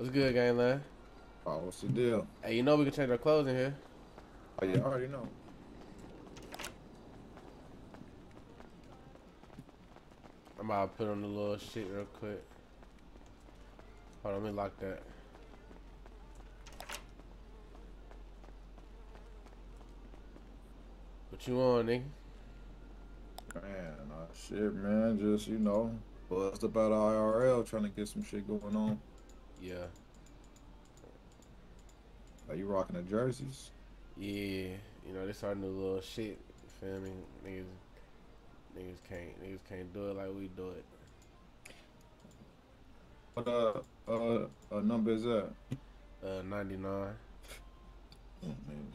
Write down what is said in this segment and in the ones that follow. What's good, gang line? Oh, what's the deal? Hey, you know we can change our clothes in here. Oh, yeah, I already know. I'm about to put on the little shit real quick. Hold on, let me lock that. What you on, nigga? Man, shit, man. Just, you know, bust up out of IRL trying to get some shit going on. Yeah. Are you rocking the jerseys? Yeah. You know, this our new little shit. Feel me? Niggas can't do it like we do it. What number is that? 99. Oh, man.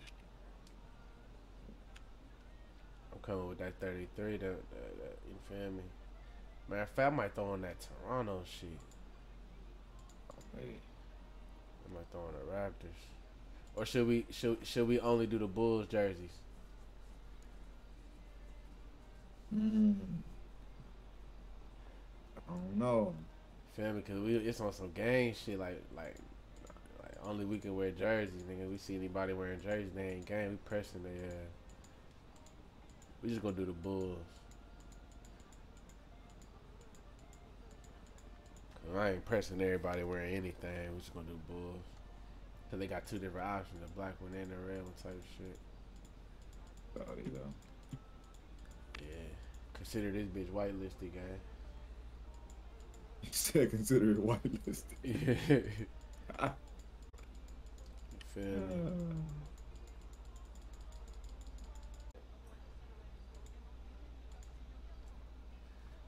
I'm coming with that 33. That you feel me? Matter of fact, I might throw in that Toronto shit. Oh, hey. I might throw in the Raptors. Or should we only do the Bulls jerseys? I don't know. Feel me? Cause it's on some gang shit. Like only we can wear jerseys, nigga. We see anybody wearing jerseys, they ain't gang. We pressing their ass. We just gonna do the Bulls. Cause I ain't pressing everybody wearing anything. We just gonna do Bulls. Cause they got two different options: the black one and the red one type of shit. Sorry, though. Yeah. Consider this bitch whitelisted, gang. You said consider it whitelisted. Yeah. You feel me?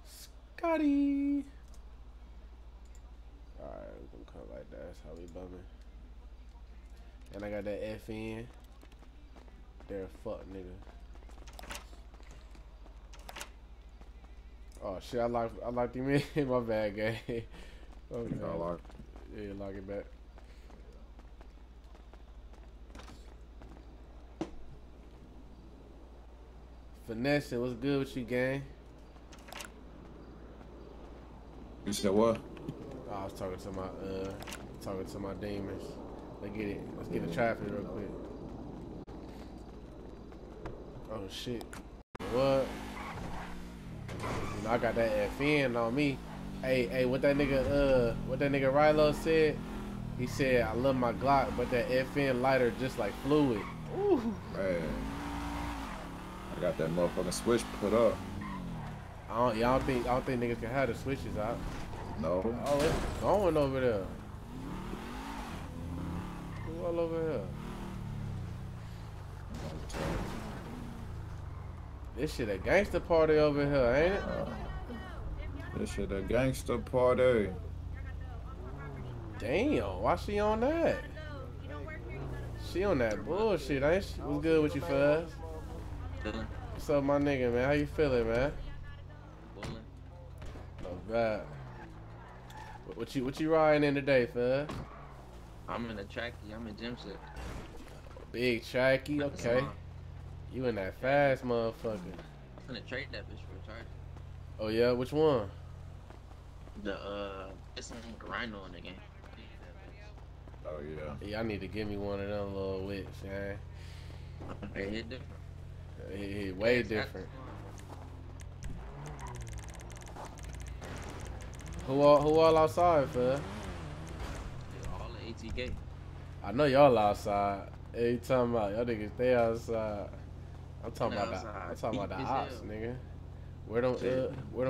Scotty. Alright, we're gonna come like that. That's how we bumming. And I got that F in. They're a fuck nigga. Oh shit, I locked him in. My bad, gang. Oh, you gotta lock. Yeah, lock it back. Finessing, what's good with you, gang? You said what? Oh, I was talking to my demons. Let's get it. Let's get the traffic real quick. Oh shit. What? I got that FN on me. Hey, what that nigga Rilo said? He said, I love my Glock, but that FN lighter just like fluid. Ooh. Man, I got that motherfucking switch put up. I don't think niggas can have the switches out. No. Oh, it's going over there. Who all over here? This shit a gangster party over here, ain't it? This shit a gangster party. Damn, why she on that? She on that bullshit, ain't she? What's good with you, Fuzz? What's up, my nigga, man? How you feeling, man? No bad. What you riding in today, Fuzz? I'm in a tracky. I'm in gym set. Big tracky, okay. You in that fast motherfucker. I'm finna trade that bitch for a charger. Oh yeah, which one? The this one with the Rhino in the game. Oh yeah. Yeah, I need to give me one of them little whips, man. They hit different. It hit way different. Who all outside, fam? All the ATK. I know y'all outside. Every time out, y'all niggas stay outside. I'm talking about the ops, nigga. Where them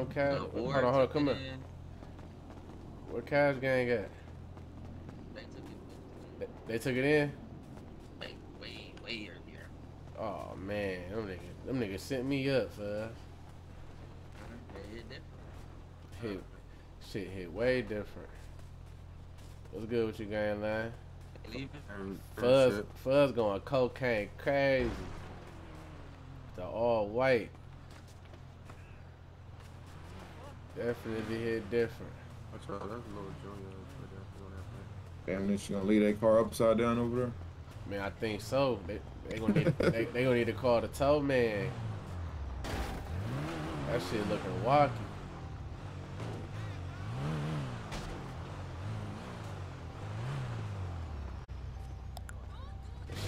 Cash? Hold on, come here. Where Cash gang at? They took it in. Way earlier. Oh man, them niggas sent me up, fam. Hit way different. What's good with you, gang line? Fuzz going cocaine crazy. The all white. Definitely hit different. That's a little junior. Damn, this gonna leave that car upside down over there? Man, I think so. They gonna need to call the tow man. That shit looking wacky.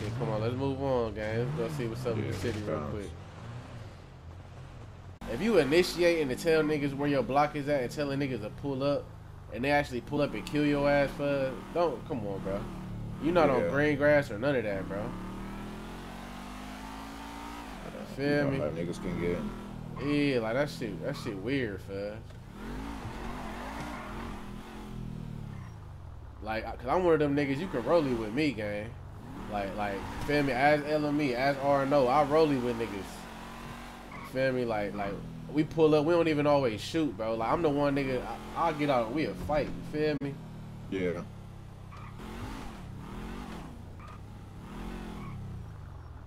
shit. Come on, let's move on, guys. Let's go see what's up in the city real quick. If you initiating to tell niggas where your block is at and telling niggas to pull up, and they actually pull up and kill your ass for, don't, come on, bro. You not on green grass or none of that, bro. Feel me? How niggas can get. Yeah, like that shit weird, fuzz. Like, cause I'm one of them niggas you can rollie with me, gang. Like, feel me? As LME, as R&O, I rollie with niggas. Feel me? Like we pull up, we don't even always shoot, bro. Like, I'm the one nigga, I'll get out, we'll fight. Feel me? Yeah.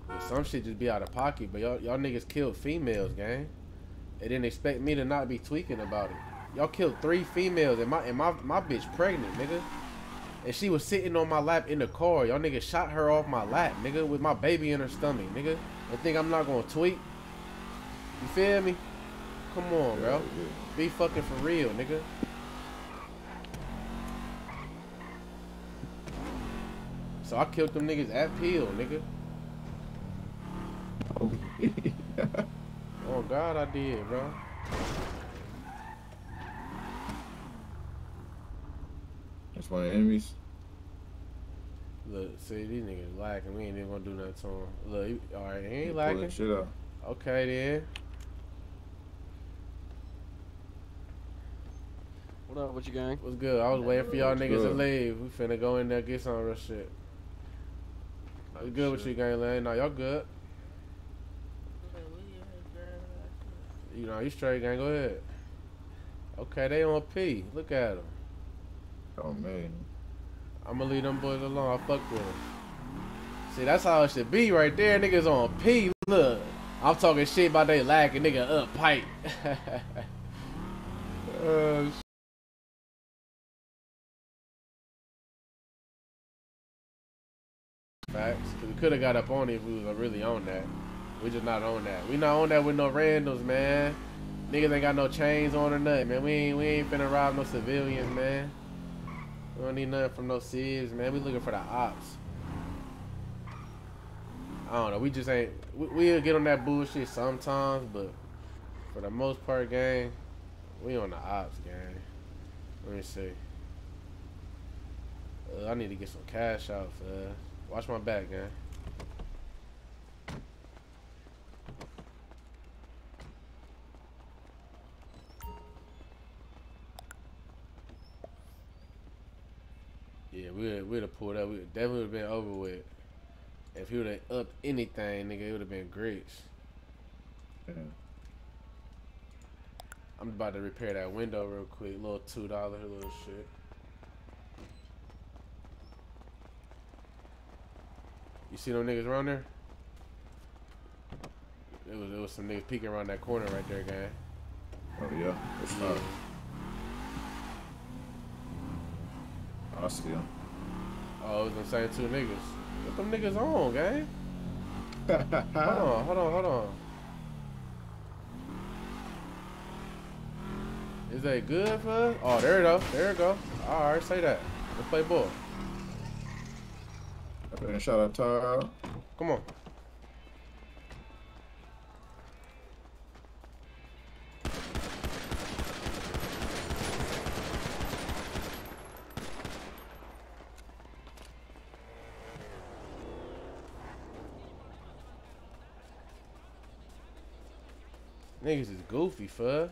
But some shit just be out of pocket, but y'all niggas killed females, gang. And then expect me to not be tweaking about it. Y'all killed 3 females and my bitch pregnant, nigga. And she was sitting on my lap in the car. Y'all niggas shot her off my lap, nigga, with my baby in her stomach, nigga. I think I'm not gonna tweet. You feel me? Come on, bro. Be fucking for real, nigga. So I killed them niggas at Peel, nigga. Oh God, I did, bro. That's one of the enemies. Look, see, these niggas lacking. We ain't even gonna do nothing to them. Look, alright, he ain't lacking. Shit up. Okay, then. What up, what you gang? What's good? I was waiting for y'all niggas to leave. We finna go in there, get some of that shit. What's good with you, gang, Lane? No, y'all good. You know, you straight, gang. Go ahead. Okay, they on P. Look at them. Oh man, I'ma leave them boys alone. I fuck with them. See, that's how it should be right there. Niggas on P. Look, I'm talking shit about they lacking, nigga up pipe. Facts. We could have got up on it if we was really on that. We just not on that. We not on that with no randoms, man. Niggas ain't got no chains on or nothing, man. We ain't finna rob no civilians, man. We don't need nothing from no civs, man. We looking for the ops. I don't know. We just ain't. We'll get on that bullshit sometimes, but for the most part, gang, we on the ops, gang. Let me see. I need to get some cash out, fam. Watch my back, gang. Yeah, we'd have pulled up. We definitely would have been over with. If he would have upped anything, nigga, it would have been grits. Yeah. I'm about to repair that window real quick. Little $2 little shit. You see them niggas around there? It was some niggas peeking around that corner right there, gang. Oh yeah, that's not. I see him. Oh, it was the same 2 niggas. What them niggas on, gang? Hold on. Is that good for us? Oh, there it go. Alright, say that. Let's play ball. I've been shot up top. Come on. Niggas is goofy, fuzz.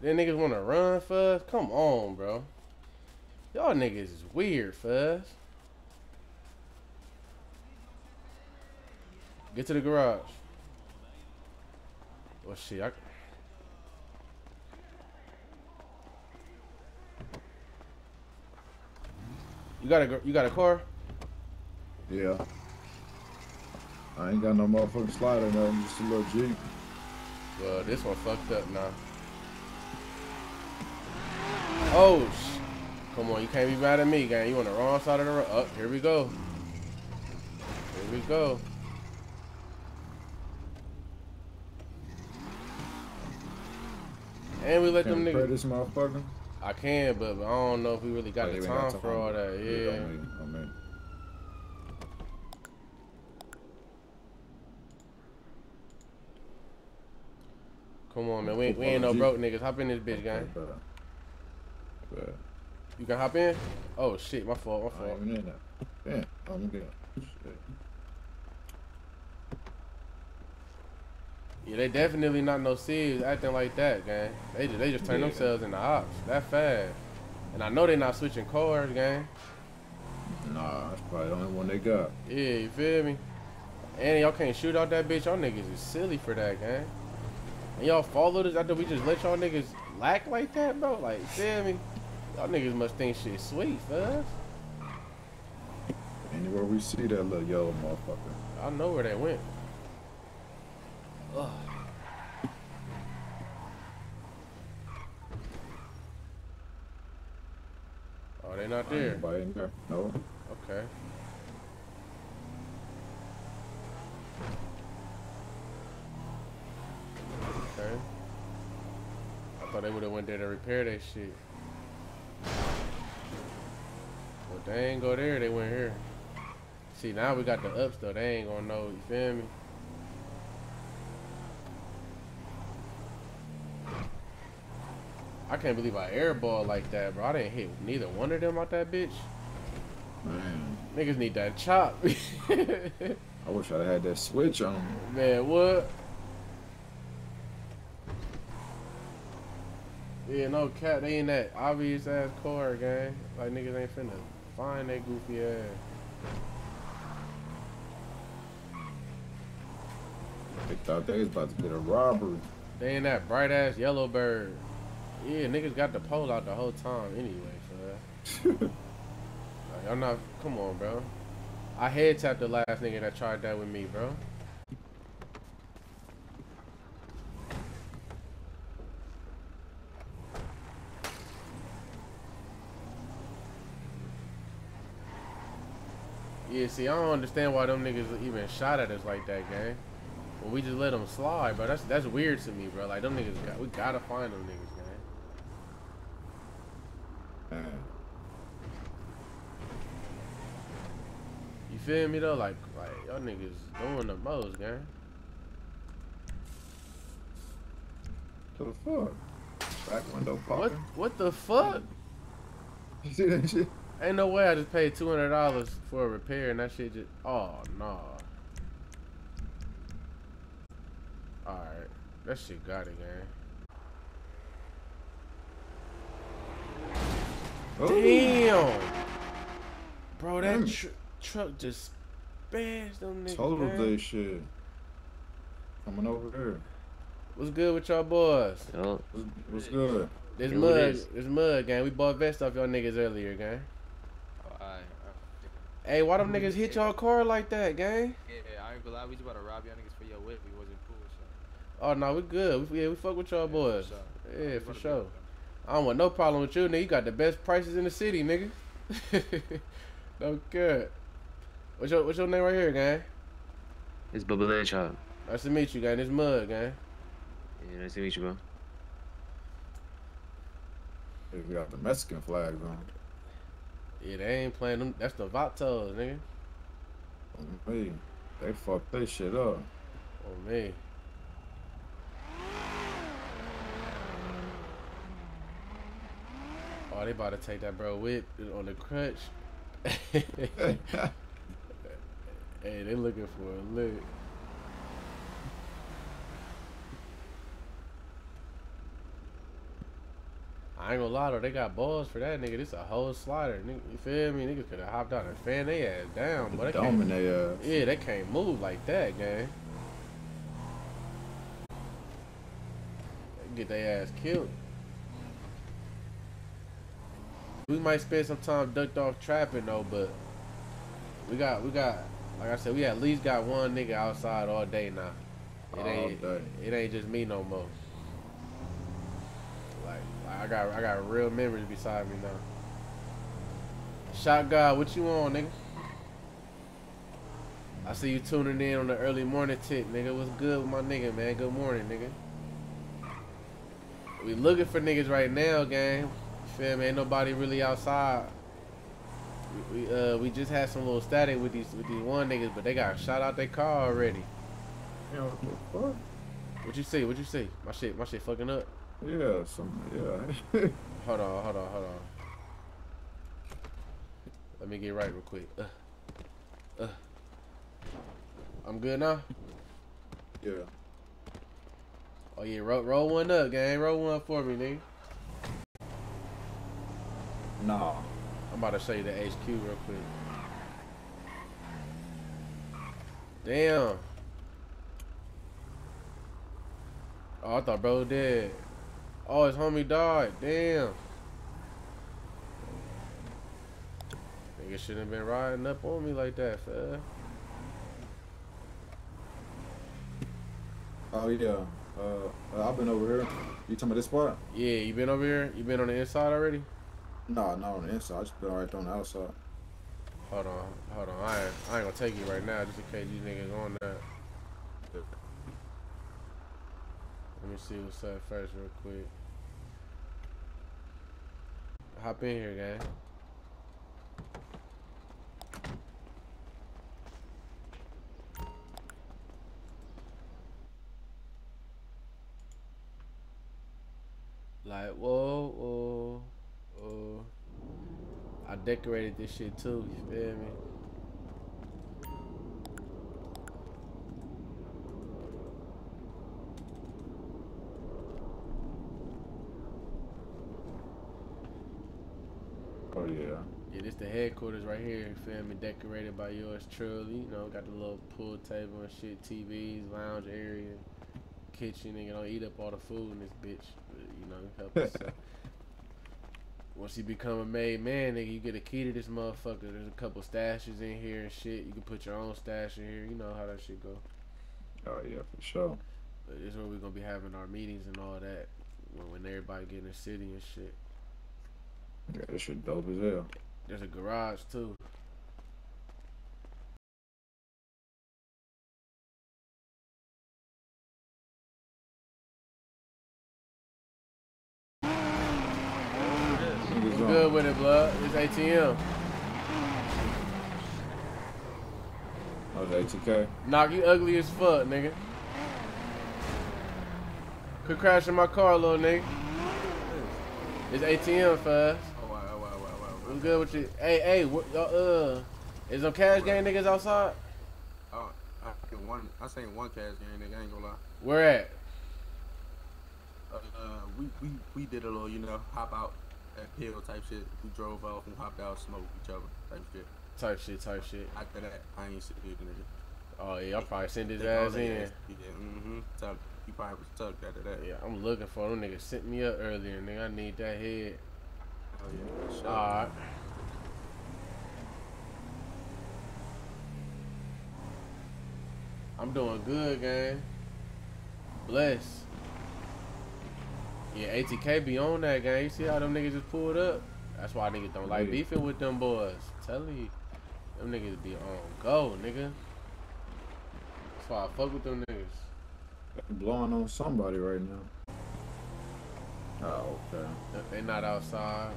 Then niggas wanna run, fuzz. Come on, bro. Y'all niggas is weird, fuzz. Get to the garage. Oh shit, You got a car? Yeah. I ain't got no motherfucking slider, nothing, just a little Jeep. Well, this one fucked up now. Oh, come on, you can't be mad at me, gang. You on the wrong side of the road. Oh, here we go. And we let them niggas. I can, but I don't know if we really got the time for all that. Yeah. I mean. Come on, man. We ain't no broke niggas. Hop in this bitch, gang. You can hop in? Oh, shit. My fault. My fault. Yeah, I'm good. Shit. Yeah, they definitely not no serious acting like that, gang. They just turn themselves into ops that fast. And I know they not switching cars, gang. Nah, that's probably the only one they got. Yeah, you feel me? And y'all can't shoot out that bitch. Y'all niggas is silly for that, gang. And y'all follow this after we just let y'all niggas lack like that, bro? Like, feel me? Y'all niggas must think shit sweet, fuzz. Anywhere we see that little yellow motherfucker, I know where they went. Ugh. Oh, they not there. Anybody in there? No. Okay. Okay. I thought they would have went there to repair that shit. Well, they ain't go there. They went here. See, now we got the ups though. They ain't gonna know. You feel me? I can't believe I airballed like that, bro. I didn't hit neither one of them out that bitch. Man. Niggas need that chop. I wish I had that switch on. Man, what? Yeah, no cap. They in that obvious ass car, gang. Like, niggas ain't finna find that goofy ass. They thought they was about to get a robbery. They in that bright ass yellow bird. Yeah, niggas got the pole out the whole time anyway, for that. Like, I'm not, come on, bro. I head tapped the last nigga that tried that with me, bro. Yeah, see, I don't understand why them niggas even shot at us like that, gang. Well, we just let them slide, bro. That's weird to me, bro. Like, them niggas, we gotta find them niggas, gang. You feel me though? Like y'all niggas doing the most, gang. To the fuck? Back window popping. What the fuck? You see that shit? Ain't no way I just paid $200 for a repair and that shit just. Oh nah. Alright. That shit got it, gang. Ooh. Damn, bro, that truck just bashed them niggas. Total day shit. Coming over there. What's good with y'all boys? Yo. What's good? This mud, gang. We bought vests off y'all niggas earlier, gang. Oh, alright. Hey, why them niggas hit y'all car like that, gang? Yeah, I ain't gonna lie. We just about to rob y'all niggas for your whip. We wasn't cool, so. Oh no, we good. We fuck with y'all boys. Yeah, for sure. I don't want no problem with you, nigga. You got the best prices in the city, nigga. No good. What's your name right here, gang? It's Bubba Hedgehog. Nice to meet you, gang. It's Mud, gang. Yeah, nice to meet you, bro. If you got the Mexican flag on. Yeah, they ain't playing them. That's the Vatos, nigga. On me. They fucked this shit up. On me. Oh, they about to take that bro whip on the crutch. Hey, they looking for a lick. I ain't gonna lie though, they got balls for that nigga. This a whole slider, nigga. You feel me? Niggas could have hopped out and fanned they ass down, but they can't move like that, gang. They get their ass killed. We might spend some time ducked off trapping though, but we got like I said, we at least got one nigga outside all day now. It ain't just me no more. Like I got real memories beside me now. Shot God, what you on, nigga? I see you tuning in on the early morning tip, nigga. What's good with my nigga, man? Good morning, nigga. We looking for niggas right now, gang. Fam, ain't nobody really outside. We just had some little static with these one niggas, but they got shot out their car already. Damn, what the fuck? What you see? What you see? My shit fucking up. Yeah, yeah. Hold on. Let me get right real quick. I'm good now? Yeah. Oh yeah, roll one up, gang. Roll one up for me, nigga. Nah. I'm about to show you the HQ real quick. Damn. Oh, I thought bro dead. Oh, his homie died. Damn. Nigga shouldn't have been riding up on me like that, fam. Oh yeah. I've been over here. You talking about this spot? Yeah, you been over here? You been on the inside already? No, not on the inside. I just been right on the outside. Hold on. I ain't gonna take you right now just in case you niggas on that. Let me see what's up first real quick. Hop in here, gang. Like, whoa. I decorated this shit too, you feel me? Oh yeah. Yeah, this the headquarters right here, you feel me? Decorated by yours truly, you know, got the little pool table and shit, TVs, lounge area, kitchen, nigga, don't eat up all the food in this bitch. But, you know, help us. Once you become a made man, nigga, you get a key to this motherfucker. There's a couple stashes in here and shit. You can put your own stash in here. You know how that shit go. Oh yeah, for sure. But this is where we're gonna be having our meetings and all that. When everybody get in the city and shit. Yeah, this shit dope as hell. There's a garage too. Good with it, blood. It's ATM. Oh, it's ATK. Knock, you ugly as fuck, nigga. Quit crashing my car, little nigga. It's ATM, fuzz. Oh, wow. I'm good with you. Hey, is there cash game niggas outside? Oh, I seen one cash game nigga. I ain't gonna lie. Where at? We did a little, you know, hop out. That pill type shit, we drove off and hopped out, smoked each other, type shit. After that, I ain't sitting here, nigga. Oh, yeah, I'll probably send his ass in. Yeah, he probably was tucked after that. Yeah, I'm looking for them niggas. Sent me up earlier, nigga. I need that head. Oh, yeah, sure. Alright. I'm doing good, gang. Bless. Yeah, ATK be on that, gang. You see how them niggas just pulled up? That's why niggas don't like beefing with them boys. I'm telling you. Them niggas be on go, nigga. That's why I fuck with them niggas. They're blowing on somebody right now. Oh, okay. They not outside.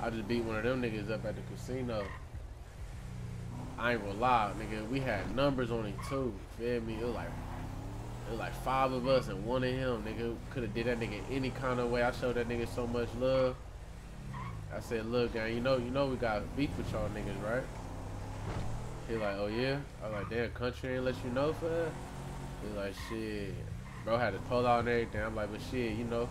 I just beat one of them niggas up at the casino. I ain't gonna lie, nigga. We had numbers on it, too. Feel me? It was like five of us and one of him, nigga. Coulda did that nigga any kind of way. I showed that nigga so much love. I said, look, gang, you know we got beef with y'all niggas, right? He like, oh yeah? I was like, damn, country ain't let you know for that? He like, shit. Bro had to pull out and everything. I'm like, but shit, you know,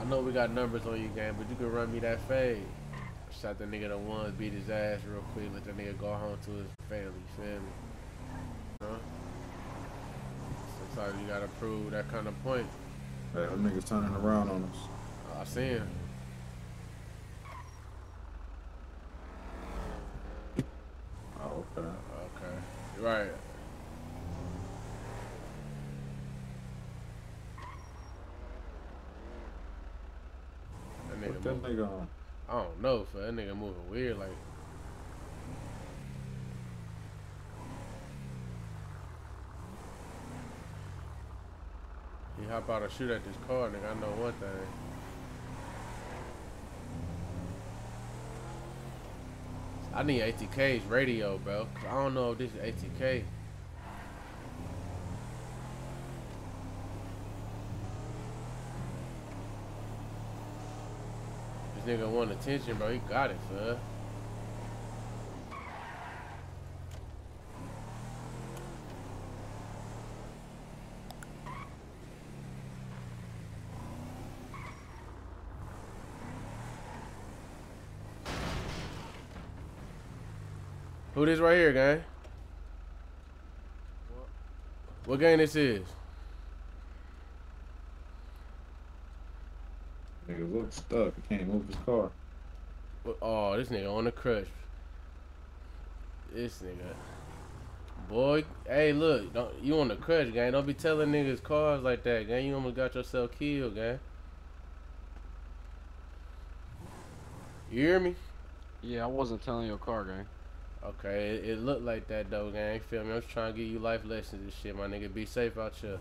I know we got numbers on you, gang, but you can run me that fade. I shot the nigga the one, beat his ass real quick, let the nigga go home to his family. Huh? So you gotta prove that kind of point. Hey, that nigga's turning around on us. I see him. Oh, okay. Okay. Right. That nigga. What that nigga on? I don't know, for that nigga moving weird like. Hop out and shoot at this car, nigga. I know one thing. I need ATK's radio, bro. I don't know if this is ATK. This nigga want attention, bro. He got it, son. Who this right here, gang? What gang this is? Nigga looks stuck. He can't move his car. Oh, this nigga on the crutch. This nigga. Boy, hey, look. Don't, you on the crutch, gang. Don't be telling niggas cars like that, gang. You almost got yourself killed, gang. You hear me? Yeah, I wasn't telling your car, gang. Okay, it looked like that though, gang. Feel me? I'm just trying to give you life lessons and shit, my nigga. Be safe out here.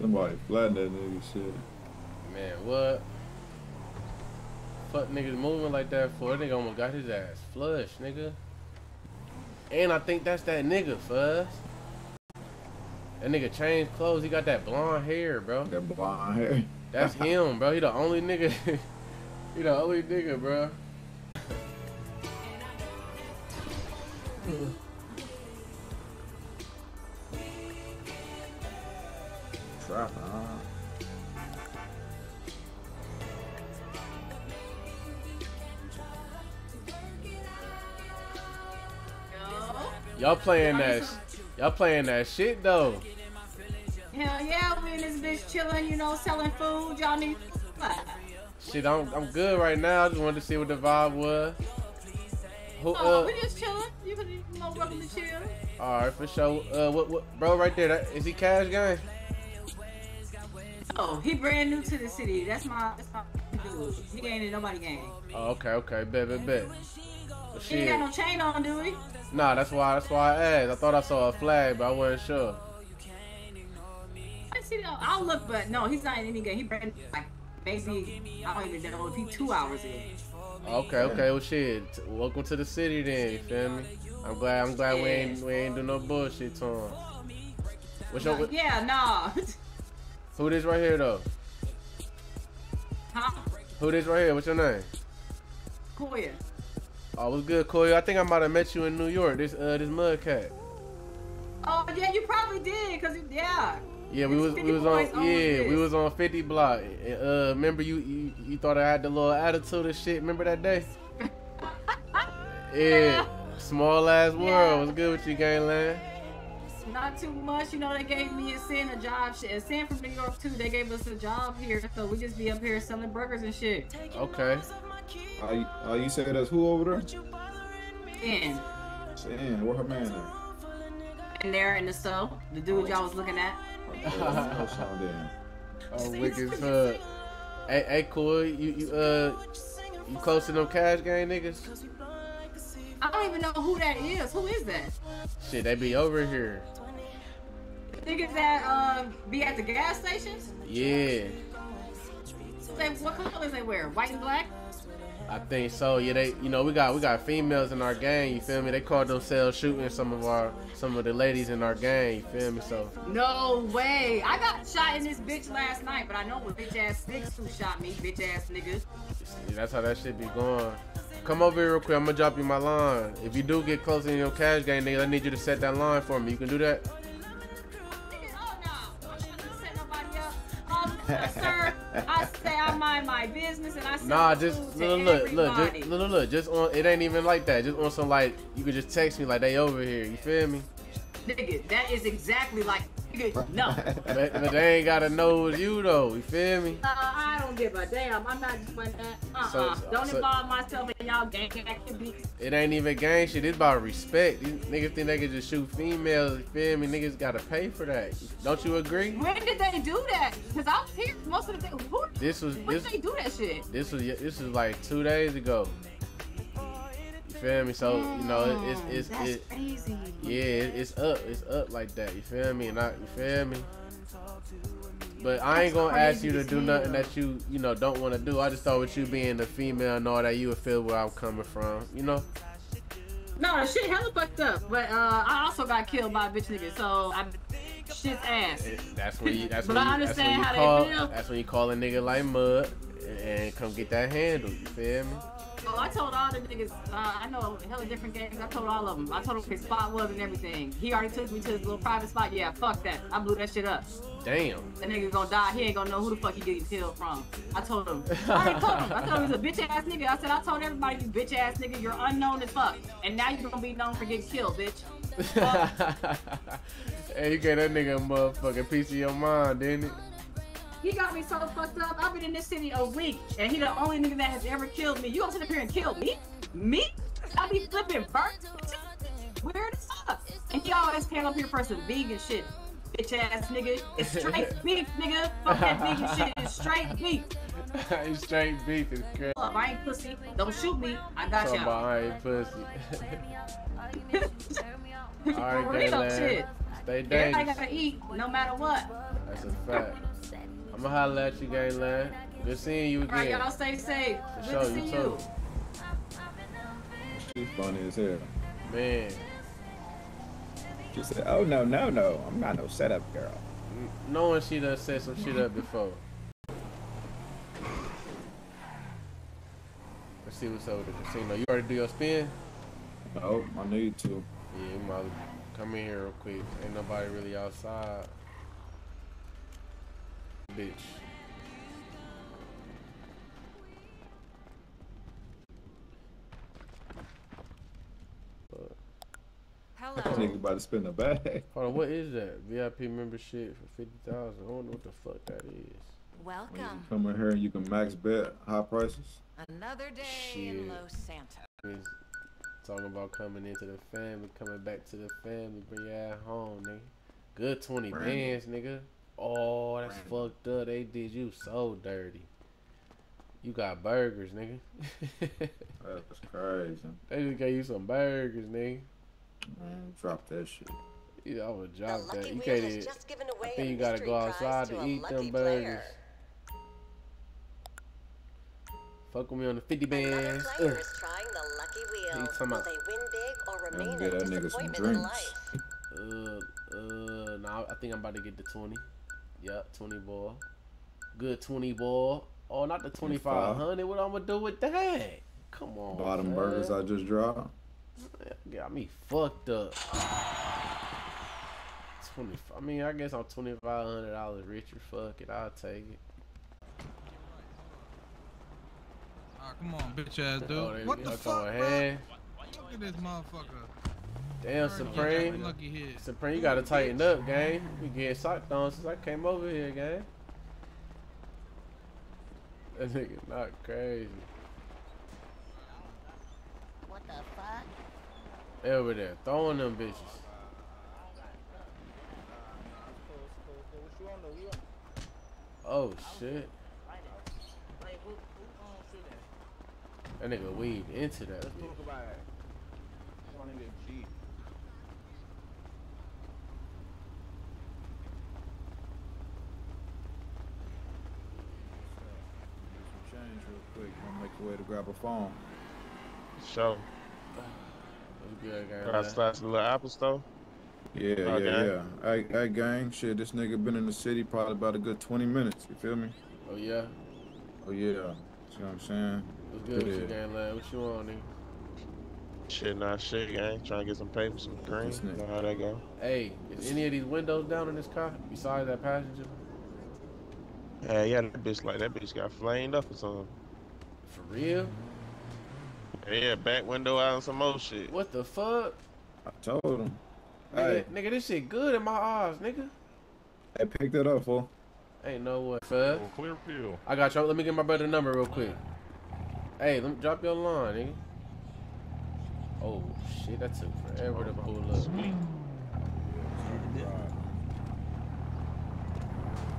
Somebody flattened that nigga shit. Man, what? Fuck niggas moving like that for? That nigga almost got his ass flushed, nigga. And I think that's that nigga, Fuzz. That nigga changed clothes. He got that blonde hair, bro. That blonde hair. That's him, bro. He the only nigga. You the only nigga, bro. Trap, huh? Y'all playing that shit though. Hell yeah, we in this bitch chilling, you know, selling food. Y'all need. Shit, I'm good right now. I just wanted to see what the vibe was. Who, we just chilling. You can, you know, welcome to chill. All right, for sure. What, bro, right there. That, is he Cash Gang? Oh, he brand new to the city. That's my dude. He ain't in nobody gang. Oh, okay, bet. Well, he ain't got no chain on, do he? Nah, that's why I asked. I thought I saw a flag, but I wasn't sure. I see that. I'll look, but no, he's not in any gang. He brand new. Like, maybe, I don't even know if he 2 hours in. Okay, well shit. Welcome to the city then, you feel me? I'm glad we ain't do no bullshit to him. What's no, your... Yeah, nah. Who this right here though? Huh? Who this right here? What's your name? Koya. Oh, what's good, Koya? I think I might have met you in New York, this Mudcat. Oh yeah, you probably did, cause yeah. Yeah, we was on 50 block. Remember you thought I had the little attitude and shit. Remember that day? Yeah. Small ass world. Yeah. What's good with you, gangland? Not too much, you know. They gave me and Sin a job. Shit, Sin from New York too. They gave us a job here, so we just be up here selling burgers and shit. Okay. You said that's who over there? Sin. Where her man at? In there in the stove. The dude y'all was looking at. Oh, wicked fuck. Hey, cool. You close to them Cash Gang niggas? I don't even know who that is. Who is that? Shit, they be over here. Niggas that be at the gas stations? Yeah. What colors they wear? White and black? I think so. Yeah, they. You know, we got females in our gang. You feel me? They caught themselves shooting some of the ladies in our gang. You feel me? So. No way! I got shot in this bitch last night, but I know it was bitch ass niggas who shot me. Bitch ass niggas. See, that's how that shit be going. Come over here real quick. I'm gonna drop you my line. If you do get closer in your Cash Gang, nigga, I need you to set that line for me. You can do that. Sir, I say I mind my business and I say nah, just look, just on. It ain't even like that. Just on some like you could just text me like they over here. You feel me? Nigga, that is exactly like nigga, no. But they ain't gotta know it's you though. You feel me? I don't give a damn. I'm not doing that. Don't involve myself in y'all gang activities. It ain't even gang shit. It's about respect. These niggas think they can just shoot females. You feel me? Niggas gotta pay for that. Don't you agree? When did they do that? Cause I was here most of the day. When did they do that shit? This was like 2 days ago. Feel me? So you know it's crazy. Yeah, it's up like that. You feel me? And you feel me? But I ain't gonna ask you to do nothing that you know don't want to do. I just thought with you being a female and all that, you would feel where I'm coming from, you know. No, that shit hella fucked up. But I also got killed by a bitch nigga, so I shit's ass. That's when you. That's but when I understand that's when you how call, they feel. That's when you call a nigga like Mud and come get that handle. You feel me? Oh, I told all the niggas, I know hella different games, I told all of them. I told him what his spot was and everything. He already took me to his little private spot. Yeah, fuck that. I blew that shit up. Damn. That nigga gonna die. He ain't gonna know who the fuck he getting killed from. I told him. I already told him. I told him he's a bitch ass nigga. I said, I told everybody, you bitch ass nigga, you're unknown as fuck. And now you're gonna be known for getting killed, bitch. Hey, you gave that nigga a motherfucking piece of your mind, didn't it? He got me so fucked up. I've been in this city a week, and he the only nigga that has ever killed me. You gonna sit up here and kill me? Me? I be flipping burnt. Weird as fuck. And he always came up here for some vegan shit. Bitch ass nigga. It's straight beef, nigga. Fuck that vegan shit. It's straight beef. It's straight beef. It's crazy. Look, I ain't pussy. Don't shoot me. I got y'all. I ain't pussy. All right, shit. Stay dangerous. I gotta eat no matter what. That's a fact. I'm gonna holler at you, Gayland. Good seeing you again. All right, y'all stay safe. Good to see you. She's funny as hell. Man. She said, oh, no. I'm not no setup girl. Knowing she done set some shit up before. Let's see what's up with the casino. You already do your spin? No, I need to. Yeah, you might come in here real quick. Ain't nobody really outside. Bitch. Hello. Nigga about to spin a bag. Hold on, what is that? VIP membership for 50,000. I don't know what the fuck that is. Welcome. You come in here and you can max bet high prices. Another day in Los Santos. He's talking about coming into the family, coming back to the family, bring your ass home, nigga. Good 20 bands, nigga. Oh, that's fucked up. They did you so dirty. You got burgers, nigga. That's crazy. They just gave you some burgers, nigga. Man, drop that shit. Yeah, I would drop that. You can't even, I think you gotta go outside to eat them burgers. Fuck with me on the 50 bands. Ugh. He's talking about, I'm gonna get that nigga some drinks. Nah, I think I'm about to get the 20. Yep, 20 ball. Good 20 ball. Oh, not the 2500. What I'm gonna do with that? Come on. Bottom man. Burgers I just dropped. Got me fucked up. 20. I mean, I guess I'm $2,500 richer. Fuck it, I'll take it. Ah, come on, bitch ass dude. Oh, what the fuck? Look at this motherfucker. Damn, Supreme. Supreme, you gotta tighten up, gang. You get socked on since I came over here, gang. That nigga not crazy. What the fuck? They over there throwing them bitches. Oh shit. That nigga weaved into that. Let's talk about it. Way to grab a phone. So, I slice the little Apple store. Yeah, yeah. Hey, gang, shit, this nigga been in the city probably about a good 20 minutes. You feel me? Oh, yeah. Oh, yeah. See what I'm saying? What's good with you, gang, lad? What you on, nigga? Shit, nah, shit, gang. Trying to get some paper, some cream. You know how that go. Hey, is any of these windows down in this car besides that passenger? Yeah, that bitch got flamed up or something. For real? Yeah, back window out and some old shit. What the fuck? I told him. Hey, nigga, this shit good in my eyes, nigga. Hey, pick that up, fool. Ain't no way. Fuck. Well, clear field. I got you. Let me get my brother number real quick. Hey, let me drop your line, nigga. Oh shit, that took forever to pull up.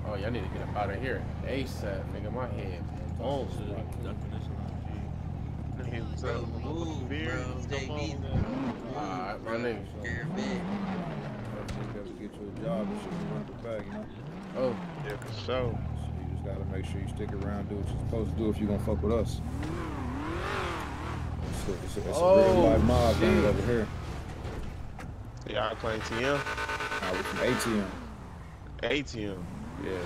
Oh, y'all need to get up out of here ASAP, nigga. My head. Oh, alright, my nigga. I think that would get you a job and shit. Oh, yeah, for sure. So you just gotta make sure you stick around, do what you're supposed to do if you're gonna fuck with us. It's a real life mob gang over here. Y'all playing TM? Nah, we from ATM. ATM? Yeah.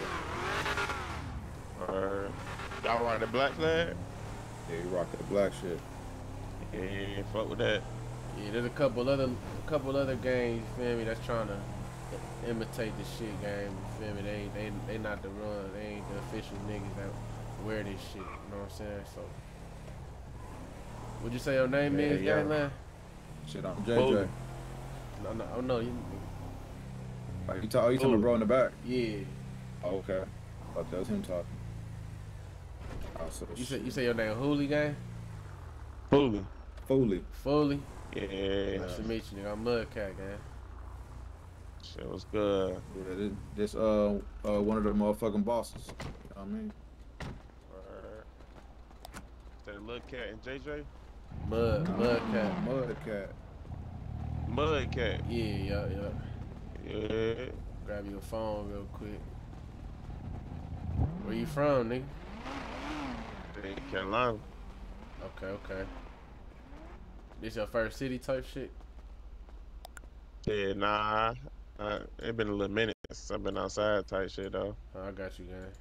Y'all rock the black flag? Yeah, you rock the black shit. Yeah, fuck with that. Yeah, there's a couple other gangs, you feel me, that's trying to imitate the shit game, you feel me? They not the run, they ain't the official niggas that wear this shit, you know what I'm saying? So would you say your name is Gangland? Shit, I'm JJ. Bold. No, you like, you talking about bro in the back? Yeah. Oh, okay. I thought that was him talking. Oh, so you say your name Hooli gang? Hooli. Foley? Yeah. Nice to meet you, nigga. I'm Mudcat, man. Shit was good. Yeah, this one of the motherfucking bosses. You know what I mean? That Lil Cat and JJ? Mudcat. Yeah. Grab your phone real quick. Where you from, nigga? Carolina. Okay. This your first city type shit? Yeah, nah. It been a little minute since I've been outside type shit, though. Oh, I got you, gang.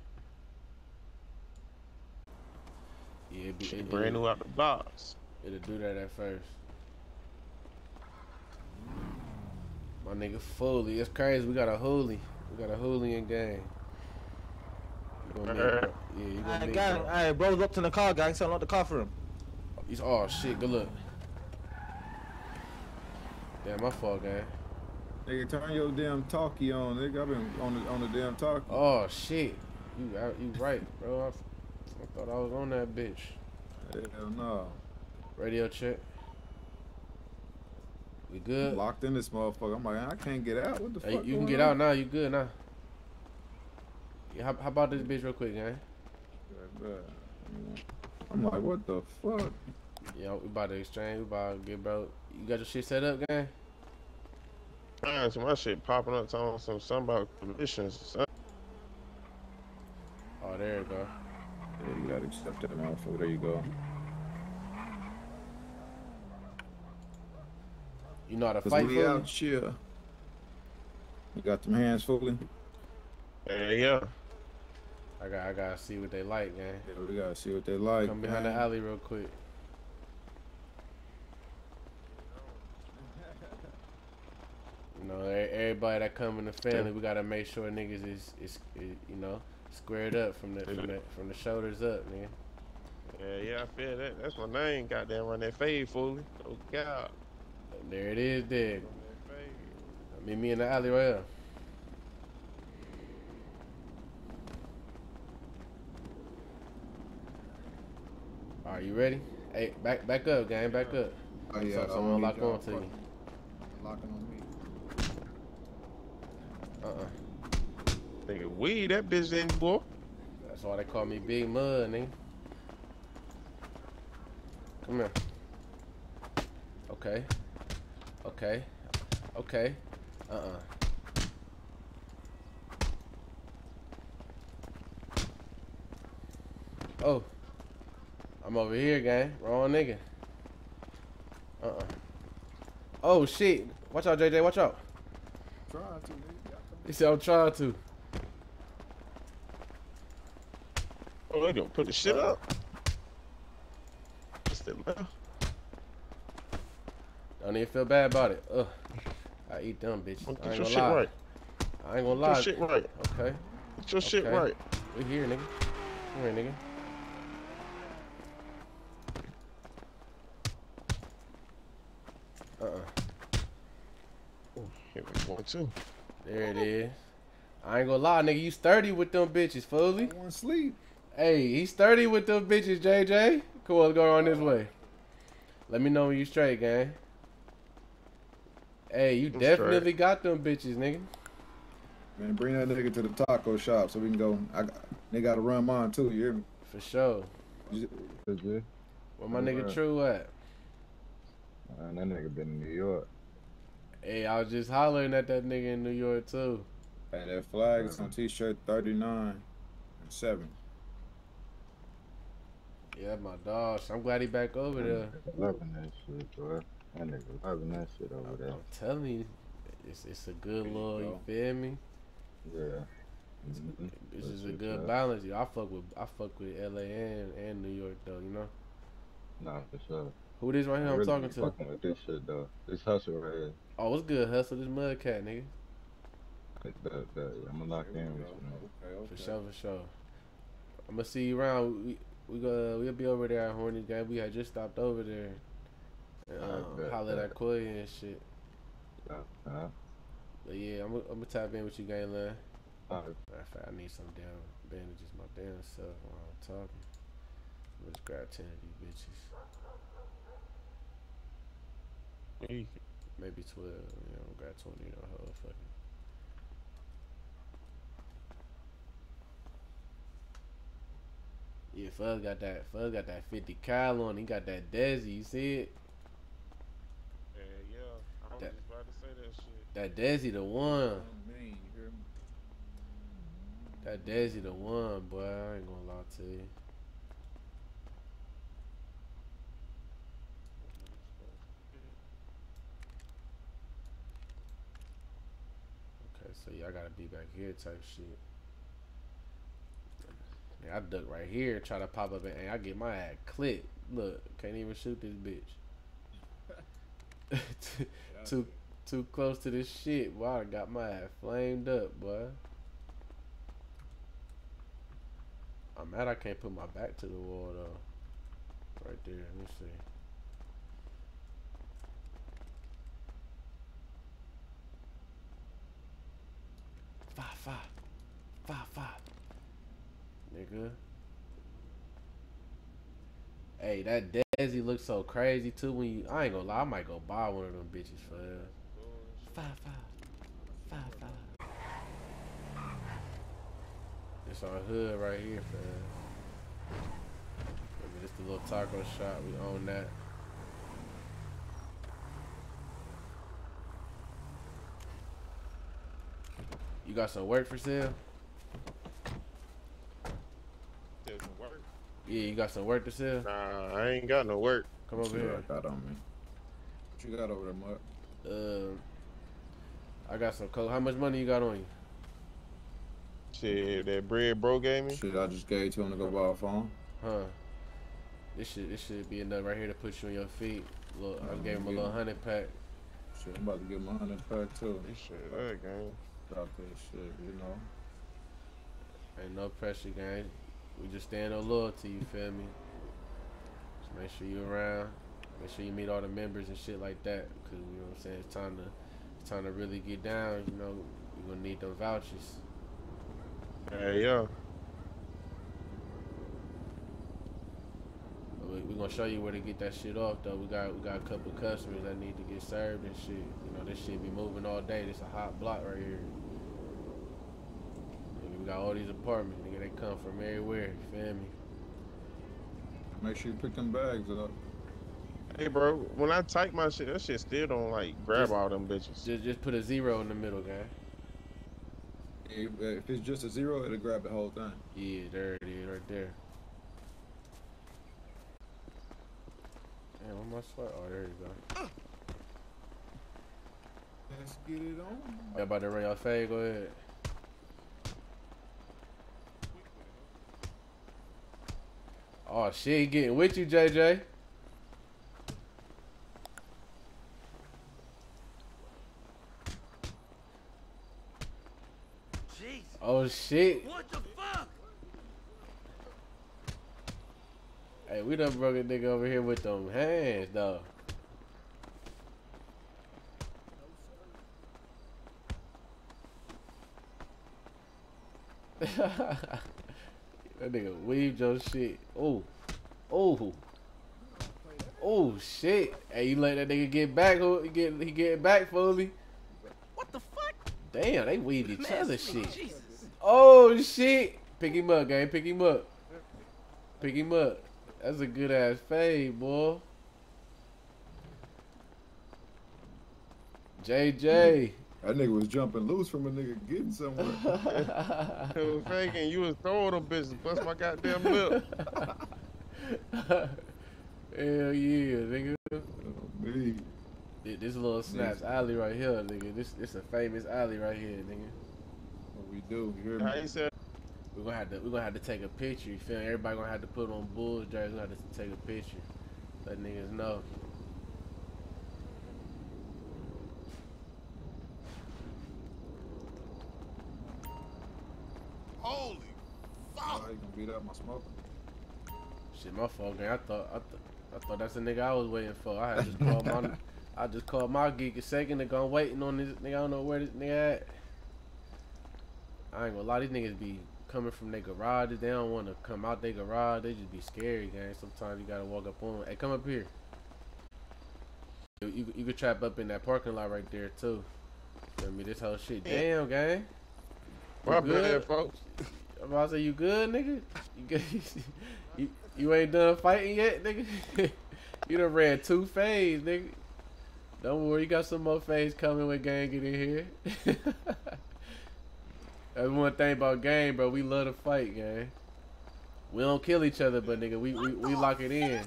Yeah, it brand new out the box. It'll do that at first. My nigga Foley. It's crazy. We got a Hooli in gang. Alright, bro, look to the car, guys. So unlock the car for him. He's all shit. Good luck. Damn, my fault, gang. Nigga, turn your damn talkie on, nigga. I've been on the damn talkie. Oh shit, you right, bro. I thought I was on that bitch. Hell no. Radio check. We good? I'm locked in this motherfucker. I'm like, I can't get out. What the fuck? You can get out now. You good now? Yeah, how about this bitch real quick, gang? I'm like, what the fuck? Yo, we about to exchange. We about to get broke. You got your shit set up, gang? Man, so my shit popping up talking something about commissions. Oh, there you go. Yeah, you gotta accept that motherfucker. There you go. You know how to fight, we out here. You got them hands fully? Yeah. I gotta see what they like, gang. Yeah, we gotta see what they like. Come behind the alley real quick. You know, everybody that come in the family, we gotta make sure niggas is you know, squared up from the shoulders up, man. Yeah, I feel that. That's my name. Goddamn, run that fade, Foley. Oh God. There it is, there. I mean, me in the alley right here. All right, you ready? Hey, back up, gang, back up. Oh yeah. Someone lock on to you. Locking on me. Nigga, weed that bitch in, boy. That's why they call me Big Mud, nigga. Come here. Okay. Oh, I'm over here, gang. Wrong nigga. Oh shit! Watch out, JJ. Watch out. I'm trying to, nigga. He said, I'm trying to. Oh, they gonna put the shit up. Don't even feel bad about it. Ugh. I eat dumb bitches. Get your shit right. I ain't gonna lie. Get your shit right. Okay. Get your shit right. We here, nigga. Come here, nigga. Oh, here we go, too. There it is. I ain't gonna lie, nigga. You sturdy with them bitches, Foley. I wanna sleep. Hey, he sturdy with them bitches, JJ. Come on, let's go on this way. Let me know when you straight, gang. Hey, you definitely got them bitches, nigga. Man, bring that nigga to the taco shop so we can go. They gotta run mine too, you hear me? For sure. That's good. Where my nigga True at? That nigga been in New York. Hey, I was just hollering at that nigga in New York too. Hey, that flag is on t-shirt 39 and 7. Yeah, my dog. I'm glad he back over there. Loving that shit, bro. That nigga loving that shit over there. I'm telling you, it's a good little. You feel me? Yeah. This is a good balance. Yeah, I fuck with LA and New York though. You know. Nah, for sure. Who this right here? I'm talking to. Fucking with this shit though. This hustle right here. Oh, it's good hustle. This Mudcat nigga. I'm gonna lock in with you, man. For sure. I'm gonna see you around. We'll be over there at Hornets game. We had just stopped over there. Holler at Koya and shit. But yeah, I'm gonna tap in with you, gang line. Matter of fact, I need some damn bandages, my damn self while I'm talking. Let's grab 10 of these bitches. Maybe 12. You know, grab 20 of the whole fucking. Yeah, Fuzz got that 50 Kyle on. He got that Desi. You see it? Yeah. I was just about to say that shit. That Desi the one. Oh, man, you hear me? That Desi the one, boy. I ain't gonna lie to you. Okay, so y'all gotta be back here type shit. Yeah, I duck right here, try to pop up, and I get my ass clipped. Look, can't even shoot this bitch. too close to this shit, boy. I got my ass flamed up, boy. I'm mad I can't put my back to the wall, though. Right there, let me see. Five. Nigga. Hey, that Desi looks so crazy too when you. I ain't gonna lie, I might go buy one of them bitches for real. 5.5. It's our hood right here, fam. Maybe just a little taco shop. We own that. You got some work for sale? Yeah, you got some work to sell? Nah, I ain't got no work. Come over here. What you got over there, Mark? I got some coke. How much money you got on you? Shit, that bread bro gave me? Shit, I just gave to him to go buy a phone. Huh. This should be enough right here to put you on your feet. Look, I gave him a little 100 pack. Shit, I'm about to give him a 100 pack, too. This shit, that gang. Stop that shit, you know. Ain't no pressure, gang. We just stand on loyalty, you feel me? Just make sure you around. Make sure you meet all the members and shit like that. Cause you know what I'm saying, it's time to really get down, you know, you're gonna need those vouchers. Hey yo. We're gonna show you where to get that shit off though. We got a couple customers that need to get served and shit. You know, this shit be moving all day. This a hot block right here. We got all these apartments, nigga. They come from everywhere. You feel me? Make sure you pick them bags up. Hey, bro. When I type my shit, that shit still don't like grab all them bitches. Just put a 0 in the middle, guy. If it's just a 0, it'll grab the whole thing. Yeah, there it is, right there. Damn, where my sweat? Oh, there you go. Let's get it on. Y'all about to run y'all fade? Go ahead. Oh shit, he getting with you, JJ. Jeez. Oh shit. What the fuck? Hey, we done broke a nigga over here with them hands, though. That nigga weaved your shit. Oh shit. Hey, you let that nigga get back. He getting back fully. What the fuck? Damn, they weaved each other shit. Jesus. Oh shit. Pick him up, gang. Pick him up. That's a good ass fade, boy. JJ. That nigga was jumping loose from a nigga getting somewhere. It was faking. You was throwing them bitches. Bust my goddamn lip. Hell yeah, nigga. Oh, me. This little snaps alley right here, nigga. This a famous alley right here, nigga. What we do? You hear me? How you said? We're gonna have to take a picture. You feel me? Everybody gonna have to put on Bulls jerseys. We're gonna have to take a picture. Let niggas know. Holy fuck! You can beat up my smoker. Shit, my fault, man. I thought that's the nigga I was waiting for. I just called my geek a second ago. I'm waiting on this nigga. I don't know where this nigga at. I ain't gonna lie, these niggas be coming from their garage. They don't want to come out their garage. They just be scary, gang. Sometimes you gotta walk up on them. Hey, come up here. You could trap up in that parking lot right there too. I mean, this whole shit. Damn, gang. What up there, folks? I'm about to say, you good, nigga? You good? You ain't done fighting yet, nigga? You done ran 2 phase, nigga. Don't worry, you got some more phase coming when gang get in here. That's one thing about gang, bro. We love to fight, gang. We don't kill each other, but nigga, we lock it in.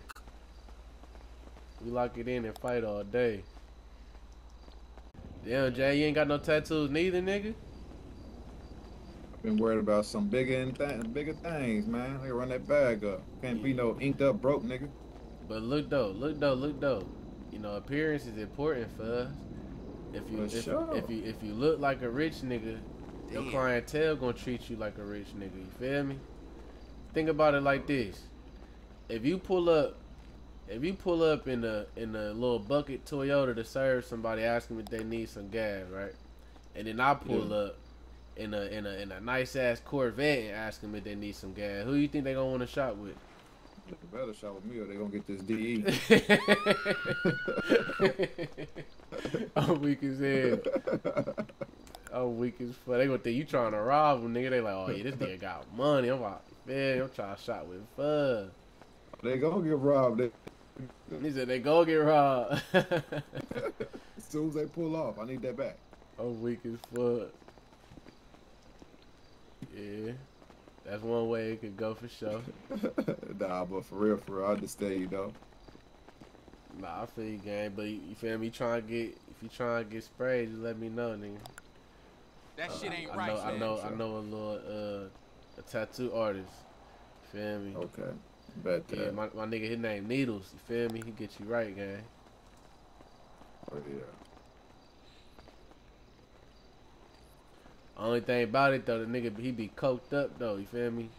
We lock it in and fight all day. Damn, Jay, you ain't got no tattoos neither, nigga? Been worried about some bigger things, man. They run that bag up. Can't be no inked up broke nigga. But look though. You know, appearance is important for us. If you look like a rich nigga, your clientele gonna treat you like a rich nigga. You feel me? Think about it like this: if you pull up in a little bucket Toyota to serve somebody, ask them if they need some gas, right? And then I pull up in a nice ass Corvette and ask them if they need some gas. Who you think they gonna want to shop with? They better shop with me or they gonna get this DE. I'm weak as hell. I'm weak as fuck. They gonna think you trying to rob them, nigga. They like, oh yeah, this nigga got money. I'm like, man, I'm trying to shop with fuck. They gonna get robbed. He said they gonna get robbed. As soon as they pull off, I need that back. I'm weak as fuck. Yeah, that's one way it could go for sure. Nah, but for real, I understand you though. Nah, I feel you, gang. But you feel me? If you trying to get sprayed, just let me know, nigga. That shit ain't right. I know a little a tattoo artist. You feel me? Okay. Bet that. Yeah, my nigga, his name Needles. You feel me? He get you right, gang. Oh yeah. Only thing about it though, the nigga he be coked up though. You feel me?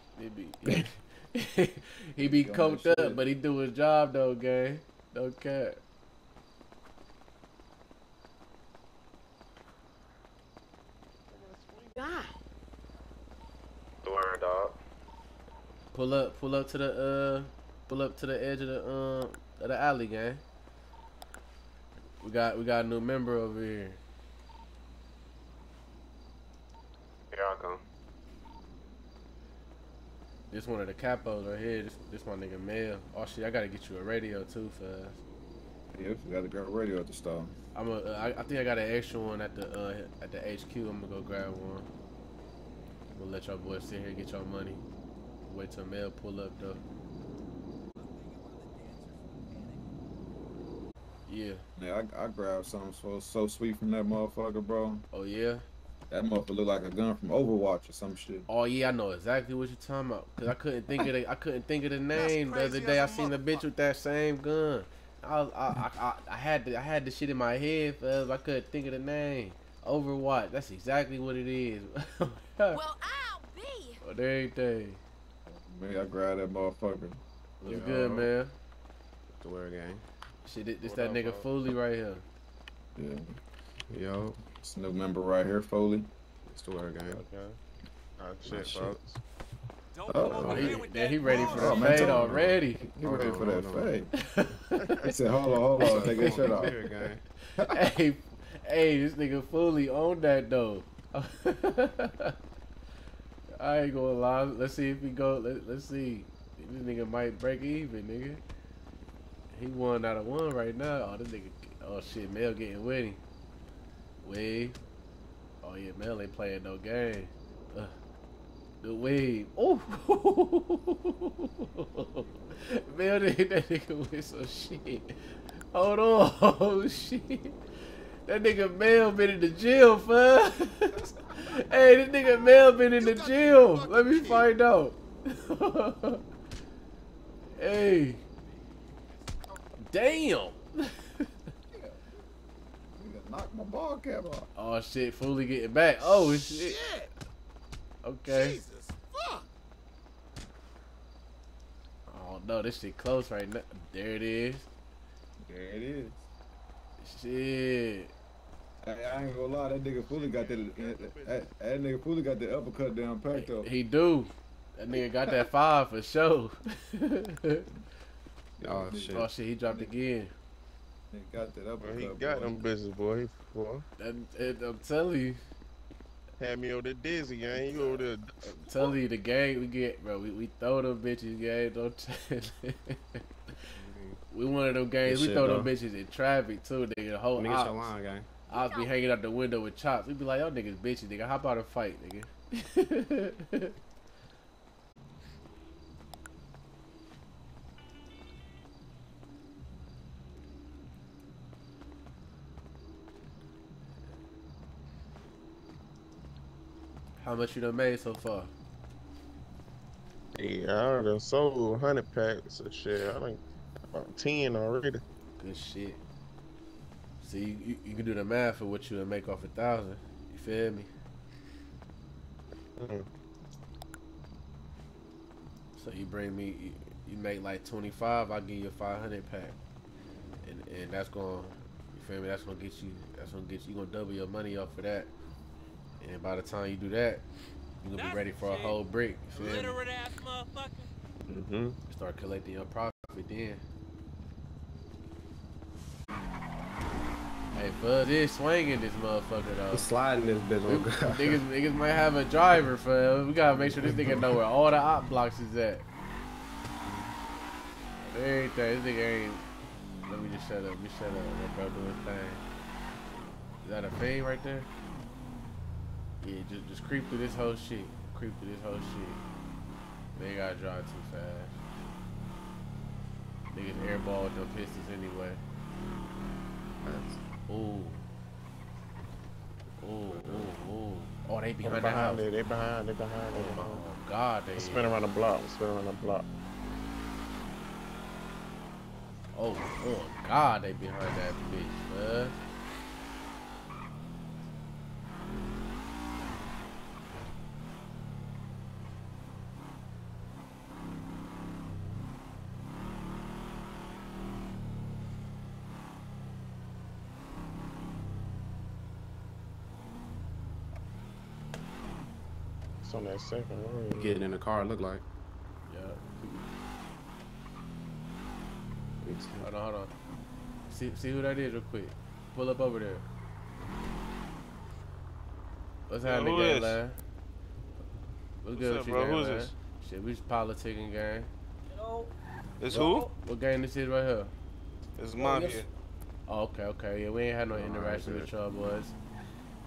He be coked up, but he do his job though, gang. No cap. God. Word, dog. Pull up to the edge of the alley, gang. We got a new member over here. This one of the capos right here. This my nigga Mel. Oh shit, I gotta get you a radio too, fast. Yeah, we gotta grab a radio at the store. I think I got an extra one at the HQ. I'm gonna go grab one. I'm gonna let y'all boys sit here and get y'all money. Wait till Mel pull up though. Yeah. Yeah, I grabbed something so sweet from that motherfucker, bro. Oh yeah. That motherfucker look like a gun from Overwatch or some shit. Oh yeah, I know exactly what you're talking about. Cause I couldn't think of the name the other day. I seen the bitch with that same gun. I had the shit in my head, but I couldn't think of the name. Overwatch. That's exactly what it is. Well, I'll be. Oh, there ain't that. Man, I grabbed that motherfucker. Looks good, man. The word game. Shit, this that nigga Foley right here. Yeah. Yo. It's a new member right here, Foley. It's the word game. Okay. Alright, shit, folks. He ready for that fade already. He ready for that fade. He said, hold on, take that shit off. Hey, this nigga Foley on that though. I ain't gonna lie. Let's see if he go. Let's see. This nigga might break even, nigga. He 1 out of 1 right now. Oh, this nigga. Oh shit, Mel getting with him. Wave, Oh yeah, Mel ain't playing no game. The wave. Oh, Mel hit that nigga with some shit. Hold on, oh shit. That nigga Mel been in the jail, fam. Hey, this nigga Mel been in the jail. Let me find out. Hey. Damn. Knocked my ball cap off. Oh shit, fully getting back. Oh shit. Okay. Jesus fuck. Oh no, this shit close right now. There it is. There it is. Shit. I ain't gonna lie, that nigga fully got that nigga fully got the uppercut down packed up. He do. That nigga got that 5 for sure. Oh shit. Oh shit, he dropped again. He got that uppercut. He got them business, boy. And I'm telling you. Had me over the dizzy, gang. You over the. I'm telling you, the gang we get, bro. We throw them bitches, gang. Don't tell we one of them games. We throw them bitches in traffic too, nigga. The whole nigga, line, gang. I'll be hanging out the window with chops. We be like, y'all niggas bitches, nigga. Hop out and fight, nigga. How much you done made so far? Yeah, I done sold 100 packs of shit. I think about 10 already. Good shit. See, you can do the math for what you done make off 1,000. You feel me? Mm. So you bring me, you make like 25. I give you a 500 pack, and that's gonna, you feel me? That's gonna get you. That's gonna get you. You gonna double your money off of that. And by the time you do that, you're gonna be ready for a whole brick. You feel me? Mm-hmm. Start collecting your profit then. Hey, Fuzz is swinging this motherfucker though. He's sliding this bitch on. Niggas might have a driver, Fuzz. We gotta make sure this nigga know where all the op blocks is at. Everything. This nigga ain't. Let me just shut up. Let me shut up. That bro doing thing. Is that a fade right there? Yeah, just creep through this whole shit. Creep through this whole shit. They gotta drive too fast. Niggas airball their pistols anyway. Ooh. Ooh, ooh. Oh, they behind that house. They behind, they behind. Oh, God, they spin around the block. Oh, God, they behind that bitch, man. On that second road. Getting in the car, it look like. Yeah. Hold on. See who that is real quick. Pull up over there. What's happening, gang? What's good with you, gang? Who's this? Shit, we just politicking, gang. Hello. It's who? What gang this is right here? It's Mafia. Oh, okay. Yeah, we ain't had no interaction with y'all boys.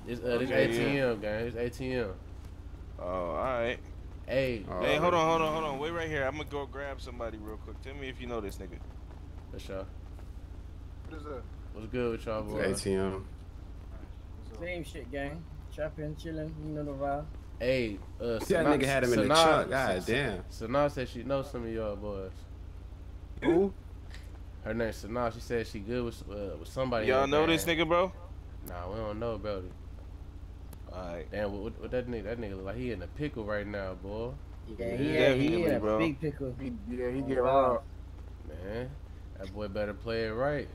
This ATM, gang. It's ATM. Oh, alright. Hey. Hey, hold on. Wait right here. I'm gonna go grab somebody real quick. Tell me if you know this nigga. For sure. What is that? What's good with y'all, boy? ATM. Same shit, gang. Trapping, chilling. You know the vibe. Hey, that nigga had him in the truck. God damn. Sanaa said she knows some of y'all boys. Who? Her name's Sanaa. She said she good with somebody. Y'all know this nigga, bro? Nah, we don't know about it. Alright. Damn, what that nigga look like he in a pickle right now, boy. Yeah, he in a big pickle. He get wild. Man, that boy better play it right.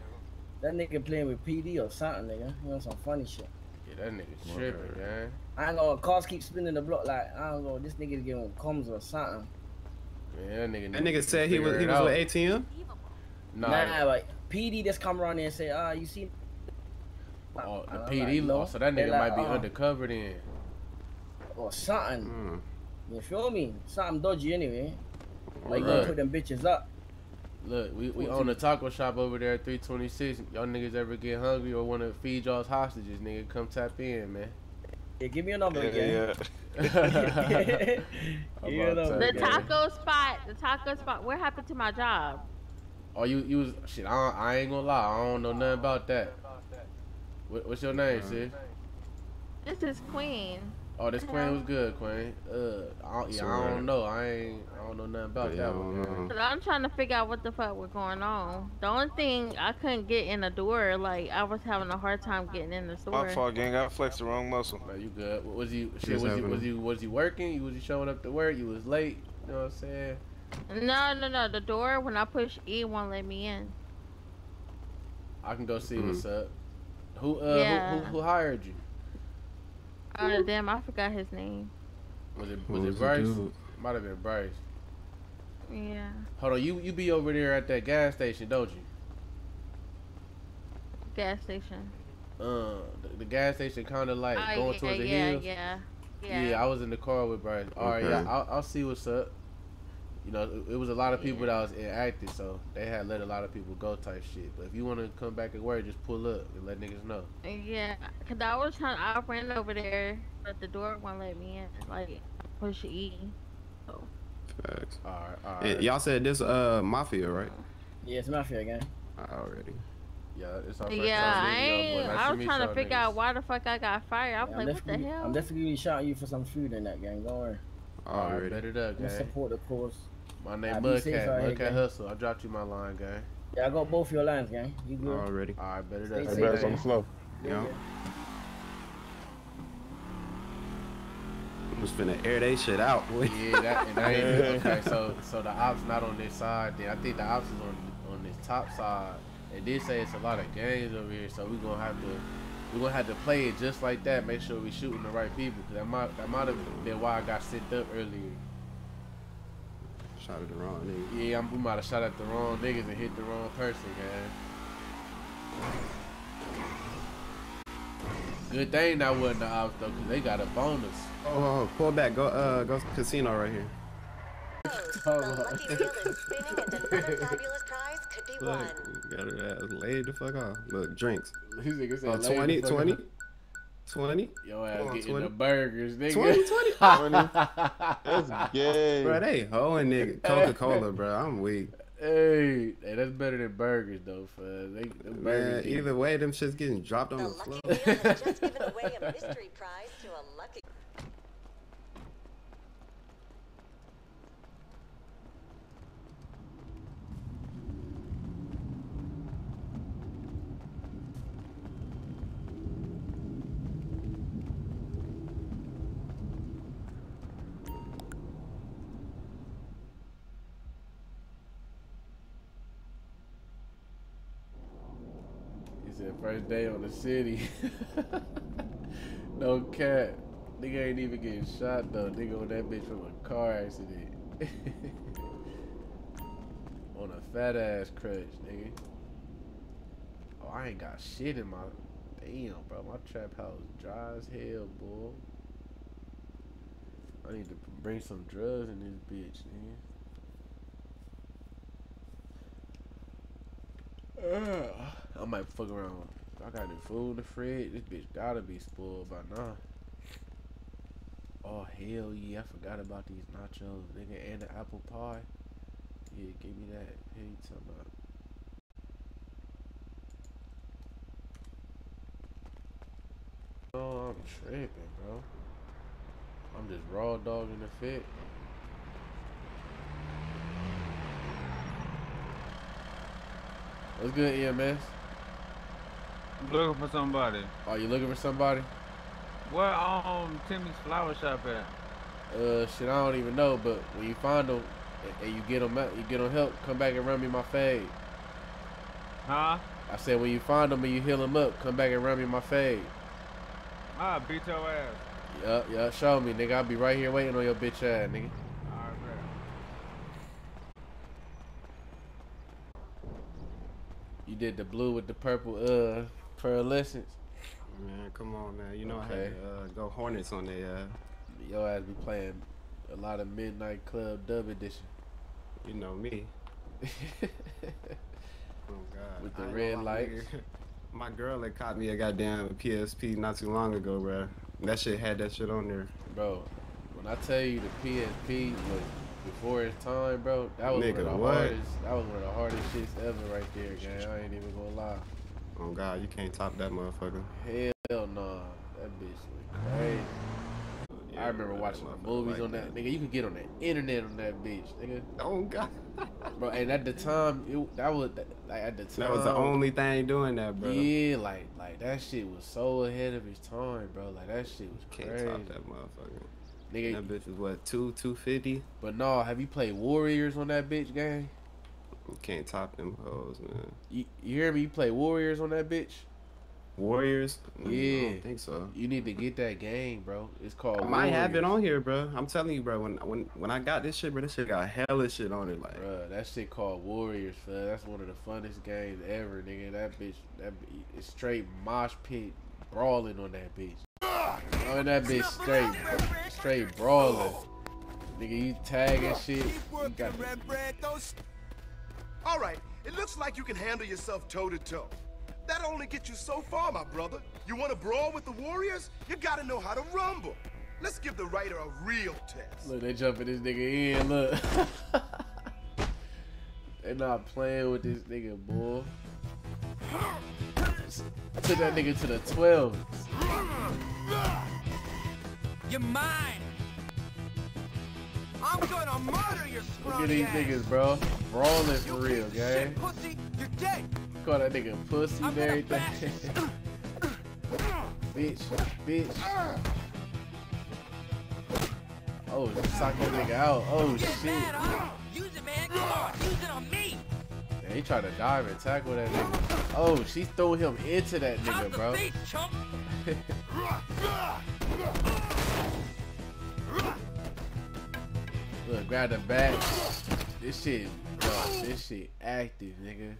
That nigga playing with PD or something, nigga. He on some funny shit. Yeah, that nigga tripping, man. I ain't gonna, cars keep spinning the block like, I don't know, this nigga getting combs or something. Man, that nigga said he was with ATM? Nah, like, PD just come around there and say, you see... Oh, the PD law, so that nigga like, might be undercover then. Or something. You feel me? Something dodgy anyway. Like, you put them bitches up. Look, we own a taco shop over there at 326. Y'all niggas ever get hungry or want to feed y'all's hostages, nigga, come tap in, man. Yeah, give me a number again. Yeah. The taco spot. The taco spot. What happened to my job? Oh, you was shit. I ain't gonna lie. I don't know nothing about that. What's your name, sis? This is Queen. Oh, this Queen was good, Queen. I don't know. I don't know nothing about that one. Cause I'm trying to figure out what the fuck was going on. The only thing I couldn't get in the door, like I was having a hard time getting in the door. My fault, gang. I flexed the wrong muscle. Man, you good? Was you working? You was showing up to work? You was late? You know what I'm saying? No. The door when I push E won't let me in. I can go see what's up. Who hired you? Oh damn! I forgot his name. Was it Bryce? Might have been Bryce. Yeah. Hold on, you be over there at that gas station, don't you? Gas station. The gas station kind of like going towards the hills. Yeah, I was in the car with Bryce. All right, yeah, I'll see what's up. You know, it was a lot of people that was inactive, so they had let a lot of people go type shit. But if you want to come back and work, just pull up and let niggas know. Yeah, because I ran over there, but the door won't let me in. Like, push E. So. Facts. All right. Y'all said this Mafia, right? Yeah, it's Mafia again. Already. Yeah, it's our first time meeting y'all. I was trying to figure out why the fuck I got fired. I'm like, what the hell? I'm definitely shouting you for some food in that game. Don't worry. Already. Bet it up, gang. Support, of course. My name Mudcat Hustle. I dropped you my line, gang. Yeah, I got both your lines, gang. You good? Already. All right, better that. Better on slow. Yeah. I'm just finna air they shit out, boy. Yeah, that ain't okay. So the ops not on this side. Then I think the ops is on this top side. They did say it's a lot of games over here, so we gonna have to play it just like that. Make sure we shooting the right people. Cause that might have been why I got sent up earlier. Shot at the wrong nigga. Yeah, we might have shot at the wrong niggas and hit the wrong person, guys. Good thing that wasn't the ops though, cause they got a bonus. Oh, pull back, go casino right here. Oh, lucky wheel is spinning and another fabulous prize could be won. Got her ass laid the fuck off. Look, drinks. These niggas said 20? 20? Yo, ass getting 20? The burgers, nigga. 20? That's gay. Bro, they hoeing nigga. Coca-Cola, bro. I'm weak. Hey, that's better than burgers, though, fuzz. Man, either way, them shit's getting dropped on the floor. The lucky wheel just given away a mystery prize to a lucky... First day on the city. No cap. Nigga ain't even getting shot though. Nigga on that bitch from a car accident. On a fat ass crutch, nigga. Oh, I ain't got shit in my... Damn, bro. My trap house dry as hell, boy. I need to bring some drugs in this bitch, nigga. I might fuck around. I got new food in the fridge. This bitch gotta be spoiled by now. Oh hell yeah, I forgot about these nachos, nigga, and the apple pie. Yeah, give me that. Hey, you talking about? Oh, I'm tripping, bro. I'm just raw dogging the fit. What's good, EMS? I'm looking for somebody. Oh, you looking for somebody? Where Timmy's flower shop at? Shit, I don't even know. But when you find them and you get them help, come back and run me my fade. Huh? I said when you find them and you heal them up, come back and run me my fade. Ah, beat your ass. Yeah, show me, nigga. I'll be right here waiting on your bitch ass, nigga. You did the blue with the purple pearlescence. Man, come on, man. You know I had to go Hornets on there. Yo ass be playing a lot of Midnight Club Dub Edition. You know me. Oh, God. With the red lights. My girl that caught me a goddamn PSP not too long ago, bro. That shit had that shit on there. Bro, when I tell you the PSP, like, before its time, bro, that was one of the hardest shits ever right there, gang. I ain't even gonna lie. Oh God, you can't top that motherfucker. Hell nah. That bitch was crazy. Yeah, I remember watching the movies like on that. Nigga, you could get on the internet on that bitch, nigga. Oh God. Bro, and at the time, that was the only thing doing that, bro. Yeah, like that shit was so ahead of its time, bro. Like that shit was crazy. Can't top that motherfucker. Nigga, that bitch was what, 250? But no, have you played Warriors on that bitch, gang? You can't top them hoes, man. You hear me? You play Warriors on that bitch? Warriors? Yeah. I don't think so. You need to get that game, bro. It's called Warriors. I might have it on here, bro. I'm telling you, bro. When I got this shit, bro, this shit got hella shit on it, like. Bro, that shit called Warriors, fella. That's one of the funnest games ever, nigga. That bitch, it's straight mosh pit brawling on that bitch. I mean, that bitch straight brawling. Nigga, you tagging shit. You got those. All right, it looks like you can handle yourself toe to toe. That only gets you so far, my brother. You want to brawl with the Warriors? You got to know how to rumble. Let's give the writer a real test. Look, they jumping this nigga in, look. They not playing with this nigga, boy. I took that nigga to the 12s. You're mine. I'm gonna murder your scrawny. Look at these niggas, bro. Brawling for real, gang. You're dead. Call that nigga pussy and everything. bitch. Oh, sock that nigga out. Oh, shit. Use it, man. Come on, use it on me. He tried to dive and tackle that nigga. Oh, she threw him into that nigga, bro. Look, grab the back. This shit, bro. This shit active, nigga.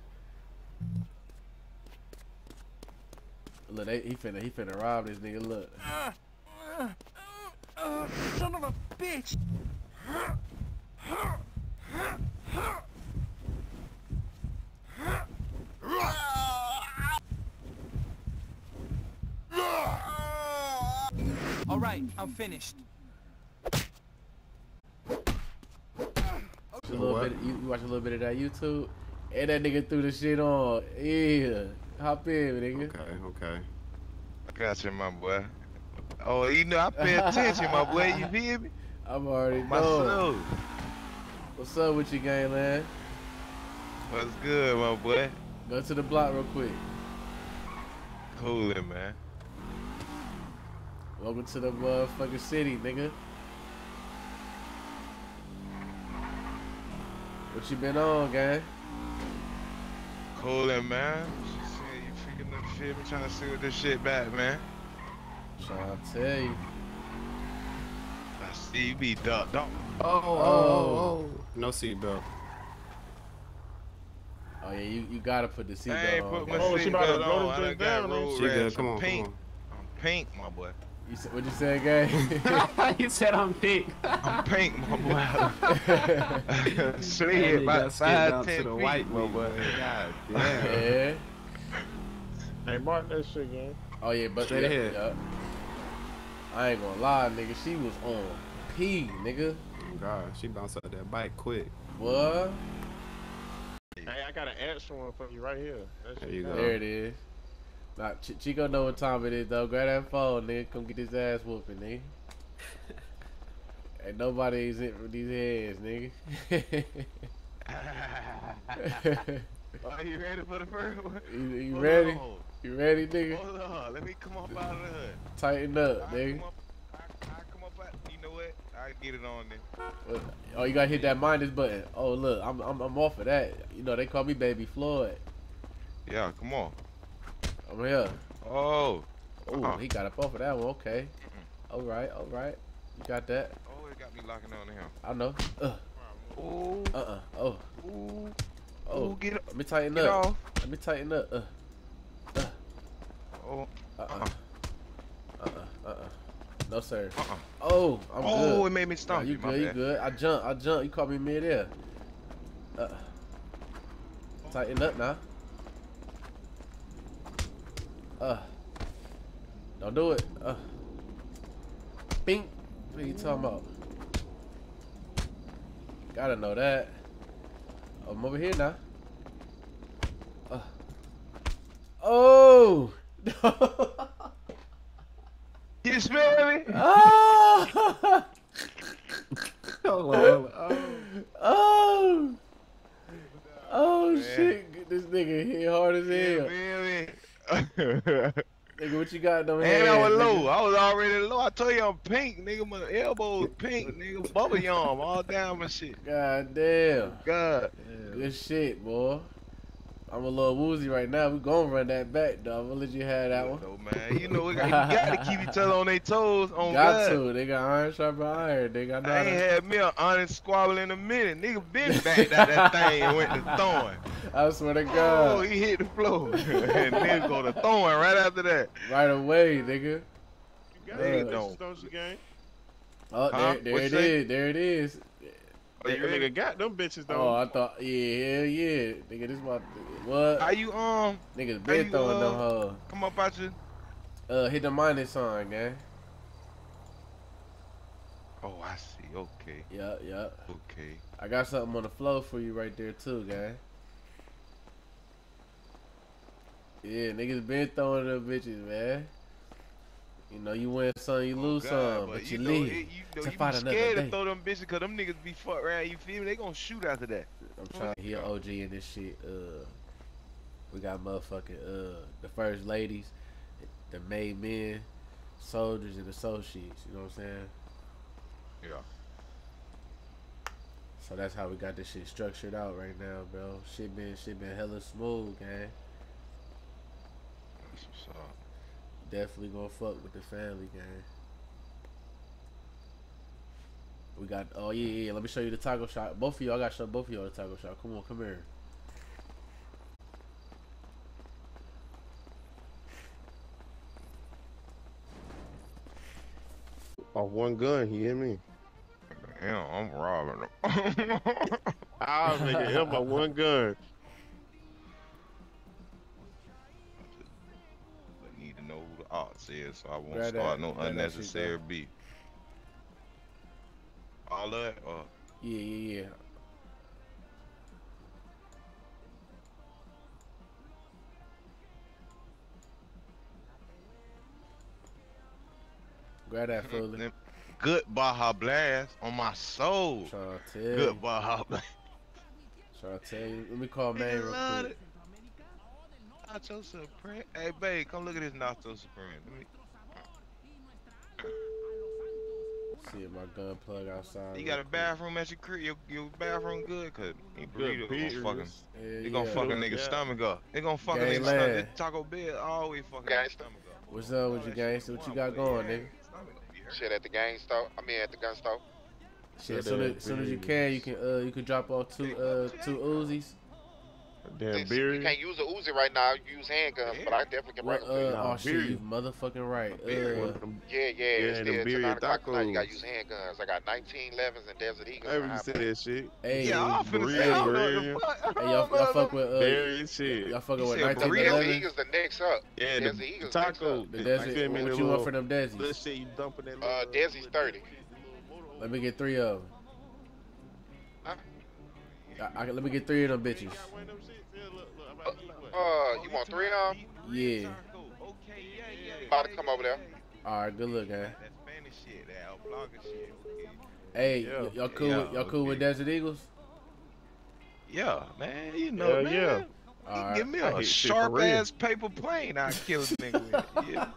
Look, he finna rob this nigga. Look. Son of a bitch. All right, I'm finished. A little bit. You watch a little bit of that YouTube. And that nigga threw the shit on. Yeah. Hop in, nigga. Okay. I got you, my boy. Oh, you know, I pay attention, my boy. You feel me? I'm already know. What's up with you, gang, man? What's good, my boy? Go to the block real quick. Cool it, man. Welcome to the motherfucking city, nigga. What you been on, gang? Coolin', man. Shit, you freaking up shit. I'm trying to see what this shit back, man. I'm trying to tell you. I see you be ducked. Oh. No seatbelt. Oh, yeah, you gotta put the seatbelt on. I ain't put my seatbelt on. She about to go to the down. She good. Come on, pink. Come on. Pink, my boy. You said, what'd you say, guy? You said I'm pink. I'm pink, my boy. Slid about 5'10" to the white, my boy. God damn. Yeah. Hey, mark that shit, gang. Oh yeah, but straight ahead. Yeah. I ain't gonna lie, nigga. She was on P, nigga. Oh God, she bounced out that bike quick. What? Hey, I got an extra one for you right here. There you go. There it is. Nah, Chico know what time it is, though. Grab that phone, nigga. Come get his ass whooping, nigga. Ain't nobody exempt from these heads, nigga. Are you ready for the first one? You ready? On. You ready, nigga? Hold on. Let me come up out of the hood. Tighten up, nigga. I come up out. You know what? I get it on there. Oh, you gotta hit that minus button. Oh, look. I'm off of that. You know, they call me Baby Floyd. Yeah, come on. I'm here. Oh. Oh, he got up off of that one. Okay. All right. You got that. Oh, it got me locking on him. I know. Ooh. Oh. Ooh. Oh. Ooh, get up. Let me tighten up. Off. Let me tighten up. Oh. No, sir. Oh, I'm good. Oh, it made me stop. You good? You good? I jumped. You caught me mid-air. Tighten up now. Don't do it. Bink. What are you talking about? Gotta know that. I'm over here now. Oh! You smell me? Oh! Oh! Oh shit! This nigga hit hard as hell. Nigga, what you got though? And I was low. I was already low. I told you I'm pink, nigga. My elbow's pink, nigga. Bubble yum all down my shit. God damn. God. Damn. Good shit, boy. I'm a little woozy right now. We gonna run that back, though. I'm gonna let you have that one. No, man. You know, we gotta keep each other on their toes. Got to. They got iron sharp by iron. They got I ain't had me an honest squabble in a minute. Nigga been back out that thing and went to Thorn. I swear to God. Oh, he hit the floor. And then go to Thorn right after that. Right away, nigga. Nigga don't. Oh, there it is. There it is. Oh, you nigga got them bitches though. Oh, I thought, yeah. Nigga, this my what? How you niggas been throwing them hoes. Come up out you. Hit the minus sign, gang. Oh, I see. Okay. Yep. Okay. I got something on the flow for you right there too, gang. Yeah, niggas been throwing them bitches, man. You know, you win some, you lose some, but you leave. You be scared to throw them bitches because them niggas be fucked around, you feel me? They gonna shoot after that. I'm trying to hear OG and this shit. We got motherfucking the first ladies, the made men, soldiers, and associates. You know what I'm saying? Yeah. So that's how we got this shit structured out right now, bro. Shit been hella smooth, gang. That's what's up. Definitely gonna fuck with the family, gang. We got, oh yeah, let me show you the taco shop. Both of y'all, I gotta show both of y'all the taco shop. Come on, come here. Oh, one gun, you hear me? Damn, I'm robbing him. I'll make it him by one gun. Said, so I won't start no unnecessary beef. All that? Yeah. Grab that, fool. Good Baja Blast on my soul. Good Baja Blast. Trying to tell you. Let me call man real quick. Nacho Supreme. Hey, babe, come look at this Nacho Supreme. See if my gun plug outside. You got a bathroom at your crib? Your bathroom good? Cause he breathe gonna fuck a nigga's stomach up. They gonna fuck a nigga's stomach. Taco Bell always fucking stomach up. What's up with you, gangster? What you got going, nigga? Shit at the gang store. I mean at the gun store. Shit, as soon as you can drop off two Uzis. Damn beard. You can't use a Uzi right now. You use handguns, but I definitely can bring them. Oh shit, you motherfucking right. Yeah. It's 9 o'clock. You gotta use handguns. I got 19 11s and Desert Eagle. I heard you say that shit. Hey, y'all fuck with Barry shit. Y'all fucking with 19 11. Desert Eagle's the next up. Yeah, Desert Eagle's taco. What you want for them Desies? Let's see you dumping that. Desies 30. Let me get 3 of them. Let me get 3 of them bitches. You want 3 of them? Yeah. About to come over there. Alright, good look, man. Hey, y'all cool with Desert Eagles? Yeah, man. You know, man. Yeah. Right. Give me a sharp-ass paper plane I'll kill this nigga with. Yeah.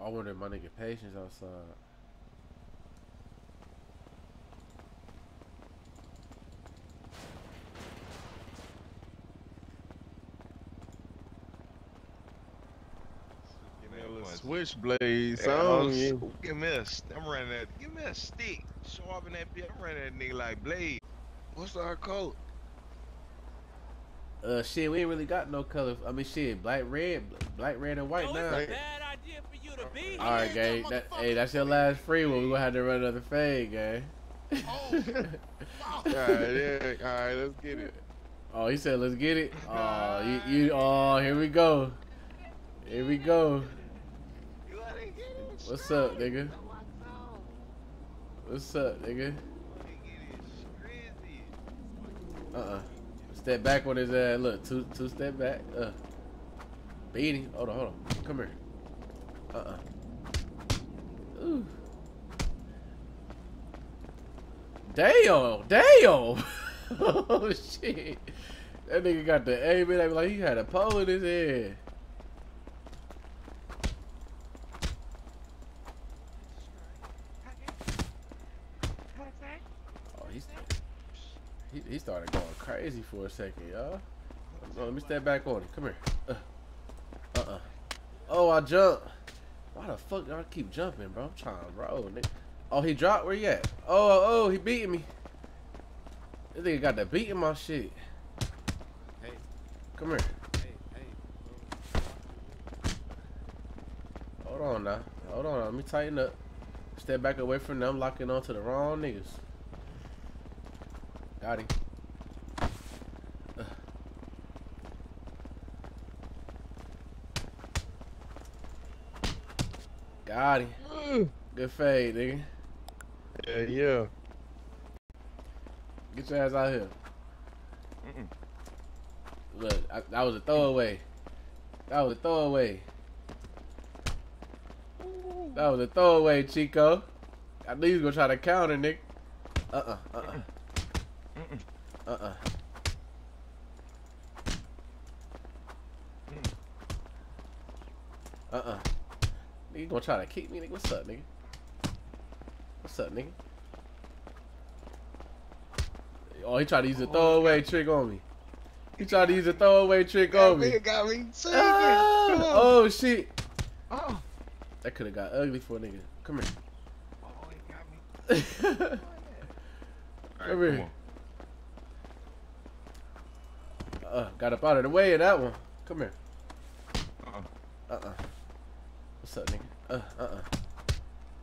I wonder if my nigga Patience outside. Give me a switchblade song. Give me a stick. Show up in that bitch. I'm running that nigga like Blade. What's our code? Shit, we ain't really got no color. I mean, shit, black, red, and white now. Alright, gang. Hey, that's your last free one. We're gonna have to run another fade, gang. All right, let's get it. Oh, he said, let's get it. Oh, oh, here we go. Here we go. What's up, nigga? What's up, nigga? Step back on his ass. Look, two step back. Beat him. Hold on, hold on. Come here. Ooh. Damn, damn. Oh shit. That nigga got the aim in. Like he had a pole in his head. Oh, he started going crazy for a second, y'all. No, let me step back on him. Come here. Oh, I jumped. Why the fuck y'all keep jumping, bro? I'm trying, bro. Oh, he dropped. Where you at? Oh, he beating me. This nigga got that beat in my shit. Hey. Come here. Hey. Hold on now. Hold on now. Let me tighten up. Step back away from them. Locking onto the wrong niggas. Got him. Got him. Good fade, nigga. Yeah. Get your ass out here. Look, that was a throwaway. That was a throwaway. That was a throwaway, Chico. I knew you was gonna try to counter, nigga. Nigga, you gonna try to kick me, nigga? What's up, nigga? What's up, nigga? Oh, he tried to use a throwaway trick on me. He tried to use a throwaway trick on me. Got me too. Oh shit. Oh. That could have got ugly for a nigga. Come here. Oh, he got me. Come here. Got up out of the way of that one. Come here. What's up, nigga?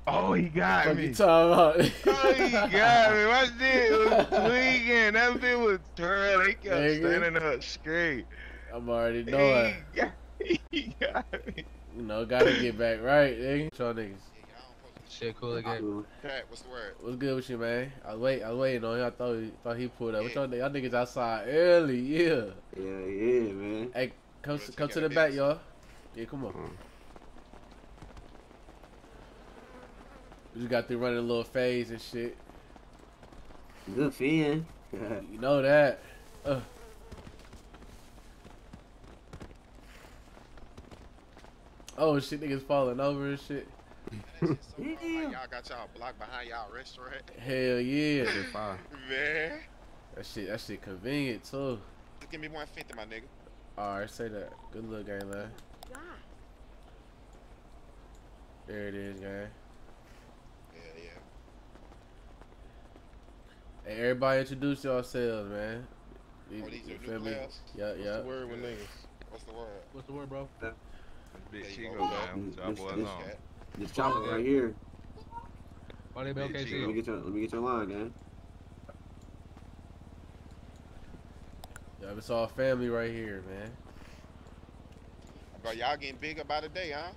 Oh, he got me. Oh, he got me. My shit was tweaking. That shit was terrible. He kept standing up straight. I'm already knowing. He got me. You know, gotta get back right, nigga. Y'all niggas. Shit, cool again. Pat, what's the word? What's good with you, man? I was waiting on him. I thought he pulled up. Y'all niggas outside early, yeah. Yeah, man. Hey, come to the back, y'all. Yeah, come on. You got through running a little phase and shit. Good feeling. You know that. Oh shit, niggas falling over and shit. Y'all got y'all blocked behind y'all restaurant. Hell yeah. Man. That shit convenient too. Give me 150, my nigga. Alright, say that. Good luck, gang, man. There it is, gang. Hey, everybody introduce yourselves, man. Oh, these are new players? Yeah. What's the word with niggas? What's the word? What's the word, bro? That bitch, she go down. This chopper right here. Let me get your line, man. Yeah, it's all family right here, man. Bro, y'all getting bigger by the day, huh?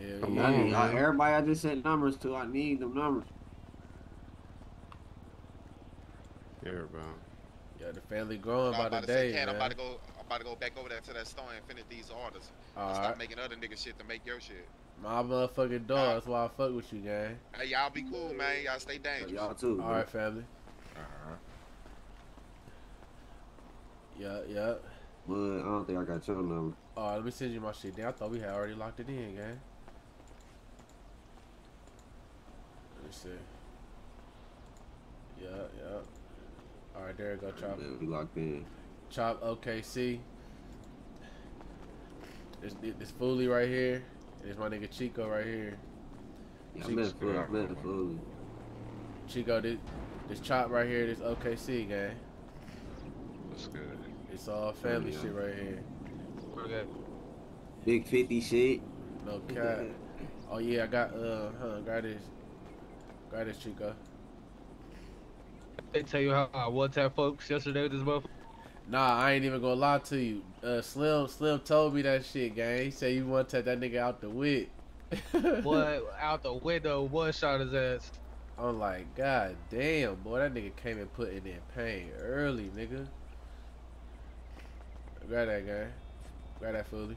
Yeah, man. Everybody I just sent numbers to, I need them numbers. Yeah, bro. Yeah, the family growing by the day. Man. I'm about to go back over there to that store and finish these orders. Stop making other niggas shit to make your shit. My motherfucking dog. That's why I fuck with you, gang. Hey, y'all be cool, man. Y'all stay dangerous. Y'all too. All right, family. Yeah. But I don't think I got your number. All right, let me send you my shit. Damn, I thought we had already locked it in, gang. Let me see. Yeah. All right, there you go, Chop. Man, we locked in. Chop, OKC. This Foolie right here. There's my nigga Chico right here. Yeah, I met Foolie. Chico, this Chop right here, this OKC, gang. What's good? It's all family shit right here. Okay. Big 50 shit. No cap. Oh yeah, I got this Chico. They tell you how I one-tap folks yesterday with this motherfucker? Nah, I ain't even gonna lie to you. Slim told me that shit, gang. He said you one-tap that nigga out the whip. Boy, out the window, one shot his ass. I'm like, god damn, boy, that nigga came and put it in pain early, nigga. Grab that, gang. Grab that, fully.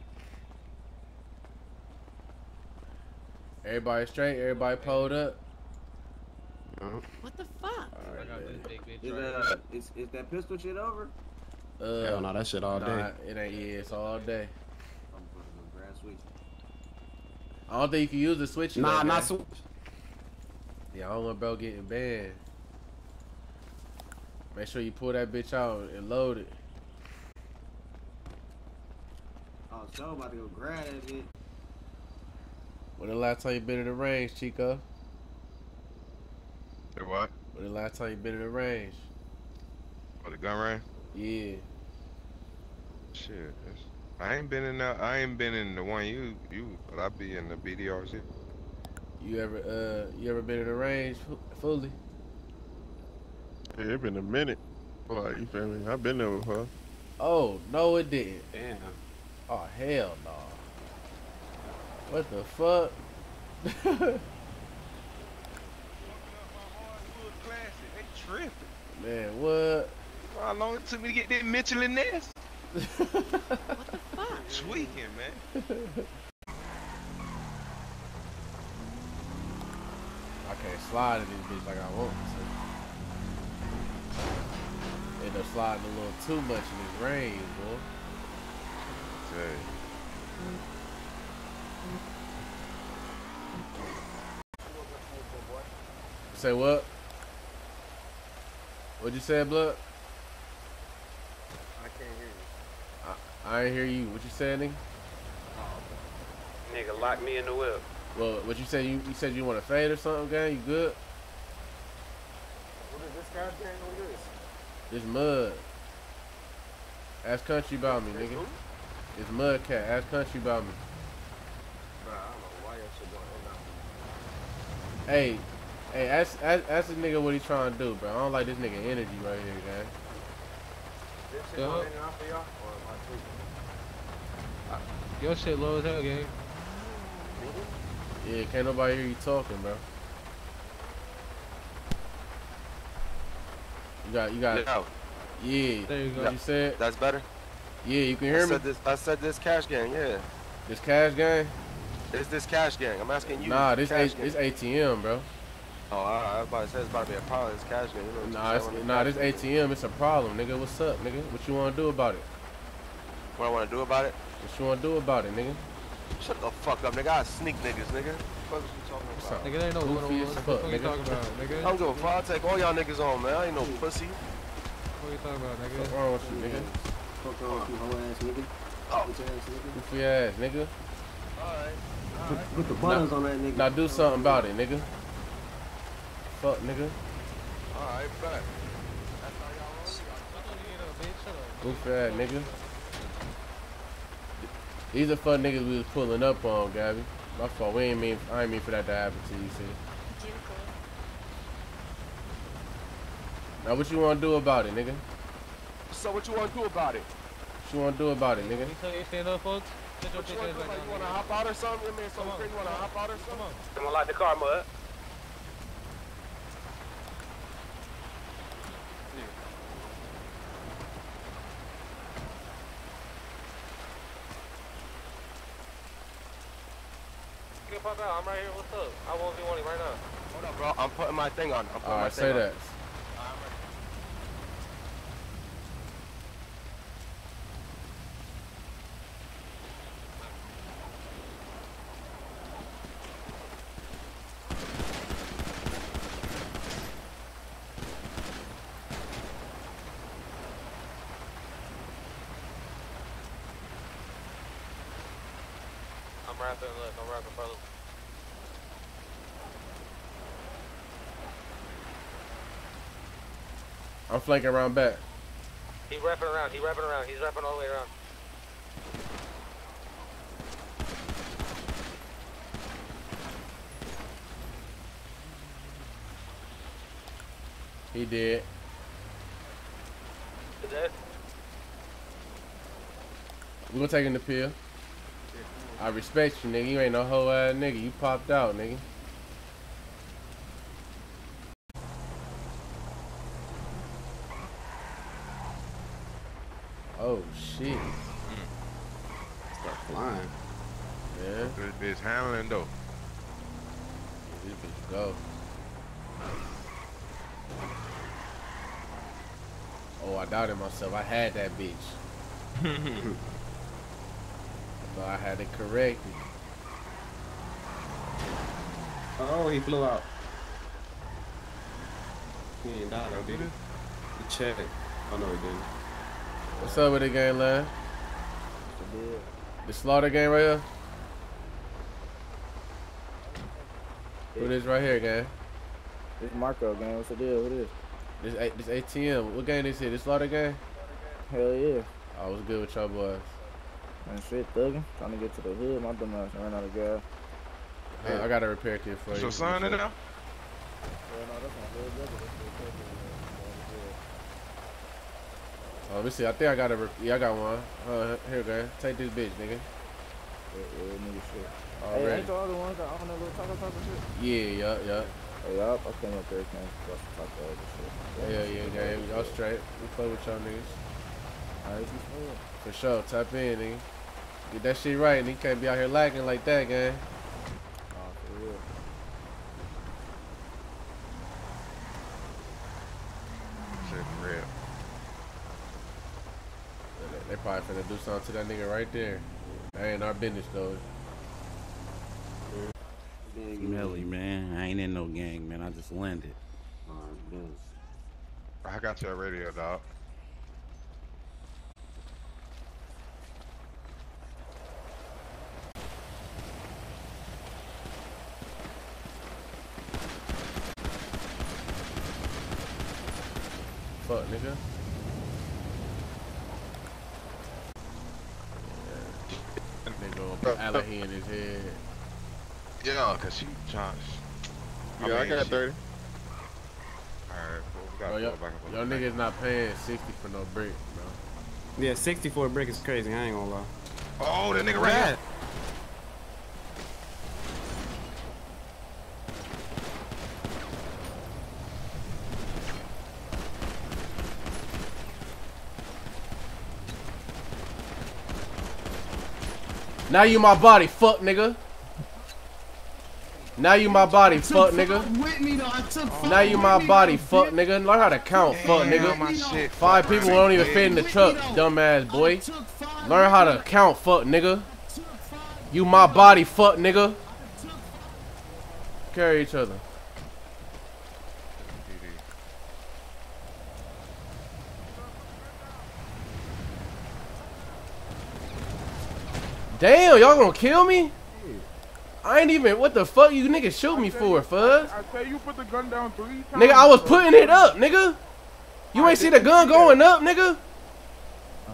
Everybody straight, everybody pulled up. What the fuck? All right, is that pistol shit over? Hell no, that shit all day. It ain't, yeah, it's all day. I'm gonna go grab switch. I don't think you can use the switch. Nah, like not switch. Yeah, I don't want bro getting banned. Make sure you pull that bitch out and load it. Oh, so I'm about to go grab that bitch. When the last time you been in the range, Chico? Say what? When the last time you been in the range? Oh, the gun range? Yeah. Shit, I ain't been in the one you, but I be in the BDRZ. You ever been in the range fully? Yeah, it been a minute. Like, you feel me? I've been there before. Oh no, it didn't. Damn. Oh hell no. What the fuck? They tripping. Man, what? How long it took me to get that Michelin Nest? What the fuck? Tweaking, man. I can't slide in this bitch like I want to. End up sliding a little too much in this rain, boy. Okay. Say what? What'd you say, Blood? I can't hear you. I ain't hear you. What you saying, nigga? Nigga, lock me in the whip. Well, what you say? You said you want to fade or something, gang? You good? What is this guy saying on this? This Mud. Ask Country about me, nigga. Who? It's Mudcat. Ask Country about me. Bro, I don't know why y'all shit going on. Hey, ask this nigga what he trying to do, bro. I don't like this nigga energy right here, gang. This shit going in off of y'all? Or am I tweaking? Your shit low as hell, gang. Yeah, can't nobody hear you talking, bro. You got. No. Yeah. There you go. Yeah. You said. That's better. Yeah, you can hear me. I said this cash gang. Yeah. This cash gang. It's this cash gang. I'm asking you. Nah, this ATM, bro. Oh, alright. I was about to say it's about to be a problem. This cash gang. You know nah, this ATM. It's a problem, nigga. What's up, nigga? What you wanna do about it? What I wanna do about it? What you wanna do about it, nigga? Shut the fuck up, nigga. I sneak niggas, nigga. What the fuck is you talking about? Nigga, there ain't no goofy as fuck, nigga. I don't give a fuck. I take all y'all niggas on, man. I ain't no pussy. What you talking about, nigga? What's wrong with you, nigga? Fuck wrong with you, hoe ass nigga. Oh. Goofy ass, nigga. Alright. Put the buttons on that nigga. Now do something about it, nigga. Fuck, nigga. Alright, back. That's how y'all roll. Goofy ass, nigga. These are fun niggas we was pulling up on, Gabby. My fault. I ain't mean for that to happen to you, see. Now what you wanna do about it, nigga? So what you wanna do about it? What you wanna do about it, nigga? Stand up, folks. What you wanna do? Like, you wanna hop out or something? I mean, so crazy. You wanna hop out or something? I'm gonna light the car, Mud. Pop out. I'm right here. What's up? I won't be wanting right now. Hold up, bro. I'm putting my thing on. Alright, say that. I'm rapping, brother. I'm flanking around back. He's rapping all the way around. He He did. We're gonna take him to pill. I respect you, nigga. You ain't no hoe ass nigga. You popped out, nigga. Oh shit. Start flying. Yeah. This bitch handling though. This bitch go. Oh, I doubted myself. I had that bitch. But I had it corrected. Oh, he blew out. He ain't died though, did he? He checked. Oh no, he didn't. What's up with the game, man? The slaughter game right here? Yeah. Who this right here, gang? This Marco, gang. What's the deal? What is this ATM? What game is it? This slaughter game? Hell yeah. I was good with y'all boys. Man, shit, thugging. Trying to get to the hood. My dumb ass ran out of gas. Hey, I got a repair kit for you. So sign it now? Oh, let me see. I think I got a I got one. Here we go. Take this bitch, nigga. Hey, ain't the other ones that own that little taco shit? Yeah, yup, yup. Hey, yup. I came up there and got some taco shit. Yeah, yeah, y'all straight. We play with y'all niggas. Alright, for sure. Tap in, nigga. Get that shit right, and he can't be out here lagging like that, gang. Oh, for real. Shit, for real. They probably finna do something to that nigga right there. That ain't our business, though. Smelly, man. I ain't in no gang, man. I just landed. I got your radio, dog. Fuck, nigga. Alahi in his head. Yeah, cause she Josh. Yeah, I got 30. Alright, well, we gotta go back and forth. Y'all niggas not paying 60 for no brick, bro. Yeah, 60 for a brick is crazy, I ain't gonna lie. Oh, that nigga right here. Now you my body, fuck nigga. Now you my body, fuck nigga. Now you my body, fuck nigga. Learn how to count, fuck nigga. 5 people won't even fit in the truck, dumbass boy. Learn how to count, fuck nigga. You my body, fuck nigga. Carry each other. Damn, y'all gonna kill me? I ain't even, what the fuck you niggas shoot me for, fuzz? I tell you put the gun down 3 times. Nigga, I was putting it up, nigga. You ain't see the gun going up, nigga?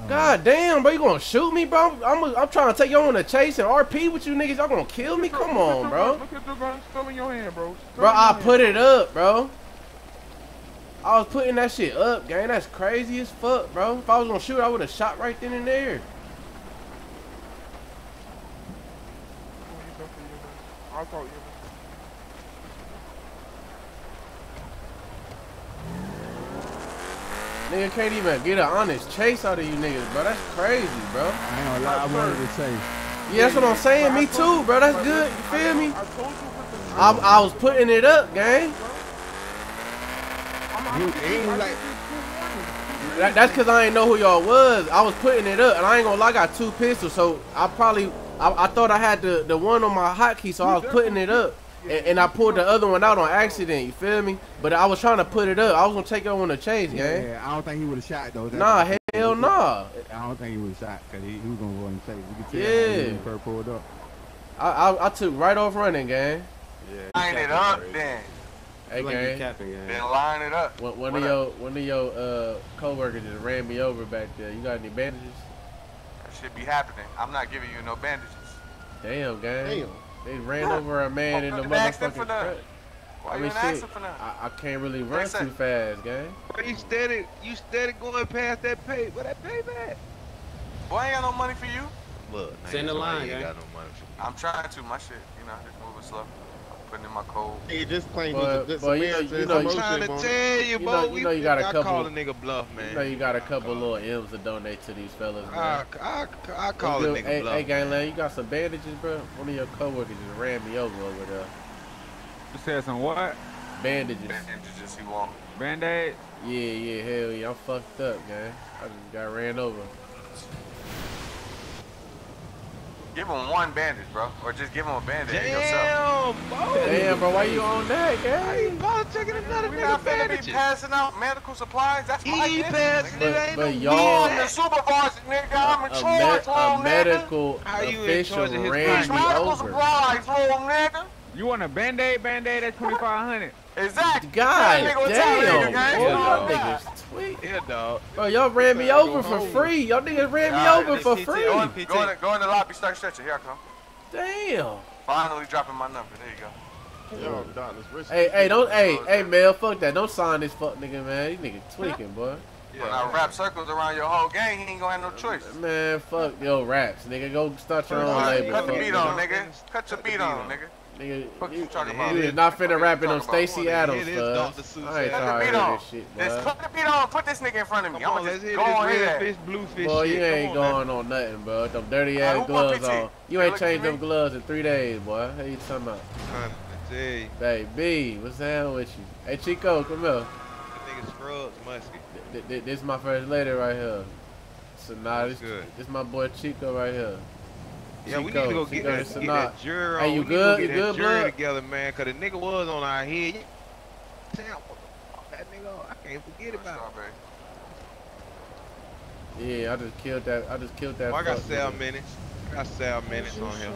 God damn, bro, you gonna shoot me, bro? I'm trying to take y'all on a chase and RP with you niggas. Y'all gonna kill me? Come on, bro. Look at the gun still in your hand, bro. Bro, I put it up, bro. I was putting that shit up, gang. That's crazy as fuck, bro. If I was gonna shoot, I would have shot right then and there. I'll call you. Nigga can't even get an honest chase out of you niggas, bro. That's crazy, bro. I ain't gonna lie, I wanted to chase. Yeah, that's what I'm saying. Me too, bro. That's good. You feel me? I was putting it up, gang. That's because I ain't know who y'all was. I was putting it up, and I ain't gonna lie, I got 2 pistols, so I probably... I thought I had the one on my hotkey, so I was putting it up, and I pulled the other one out on accident, you feel me? But I was trying to put it up. I was going to take it on the chase, gang. Yeah, I don't think he would have shot, though. Nah, hell nah. I don't think he would have shot, because he was going to go on the chase. You can tell yeah. He first pulled up. I took right off running, gang. Yeah, line it up, then. Hey, like gang. Capping, gang. Then line it up. One of your co-workers just ran me over back there. You got any bandages? Should be happening. I'm not giving you no bandages. Damn, gang. Damn. They ran over a man in the motherfucking truck. Why you asking for nothing? I can't really run too fast, gang. Bro, you steady going past that pay. Where that payback? Boy, I ain't got no money for you. Look, send the line, gang. Got no money for you. I'm trying to. My shit, you know, I'm just moving slow. Putting in my code. Hey, this plane needs to I'm trying to tell you, bro. You got a couple. I call a nigga bluff, man. You know you got a couple little M's to donate to these fellas, man. I call a nigga bluff. Hey, Gangland, you got some bandages, bro? One of your coworkers just ran me over there. You said some what? Bandages. Bandages, he want. Band-aid? Yeah, hell yeah. I'm fucked up, gang. I just got ran over. Give him one bandage, bro, or just give him a bandage yourself. Damn, bro, why you on that, gang? I ain't about checking another nigga bandages. Be passing out medical supplies. That's my business. But y'all, the supervisor, nigga, I'm in charge, little nigga. A medical official ran me over. Medical supplies, little nigga. You want a Band-Aid at $2,500. Exactly. God damn. Y'all niggas tweet. Yeah, dog. Bro, y'all ran me over for free. Y'all niggas ran me over for free. Go in the lobby, start stretching. Here I come. Damn. Finally dropping my number. There you go. Yo, dog, hey, Mel, fuck that. Don't sign this fuck nigga, man. These niggas tweaking, boy. Yeah, when I wrap circles around your whole gang, he ain't gonna have no choice. Man, fuck your raps, nigga. Go start your own label. Cut the beat on, nigga. Cut your beat on, nigga. Nigga, you is not finna rap in on Stacey Adams, bud. I ain't tired of this shit, bud. Let's cut the beat on. Put this nigga in front of me. I'm gonna just go on here. Boy, you ain't going on nothing, bro. Them dirty ass gloves on. You ain't changed them gloves in 3 days, boy. How you talking about? Baby, what's the hell with you? Hey, Chico, come here. That nigga scrubs, musky. This my first lady right here. So now this my boy Chico right here. Yeah, we need to go get that jury. Hey, you good? You good, bro? Together, man, cause the nigga was on our head. That nigga, I can't forget about it. Yeah, I just killed that. I got 7 minutes. I got 7 minutes on him.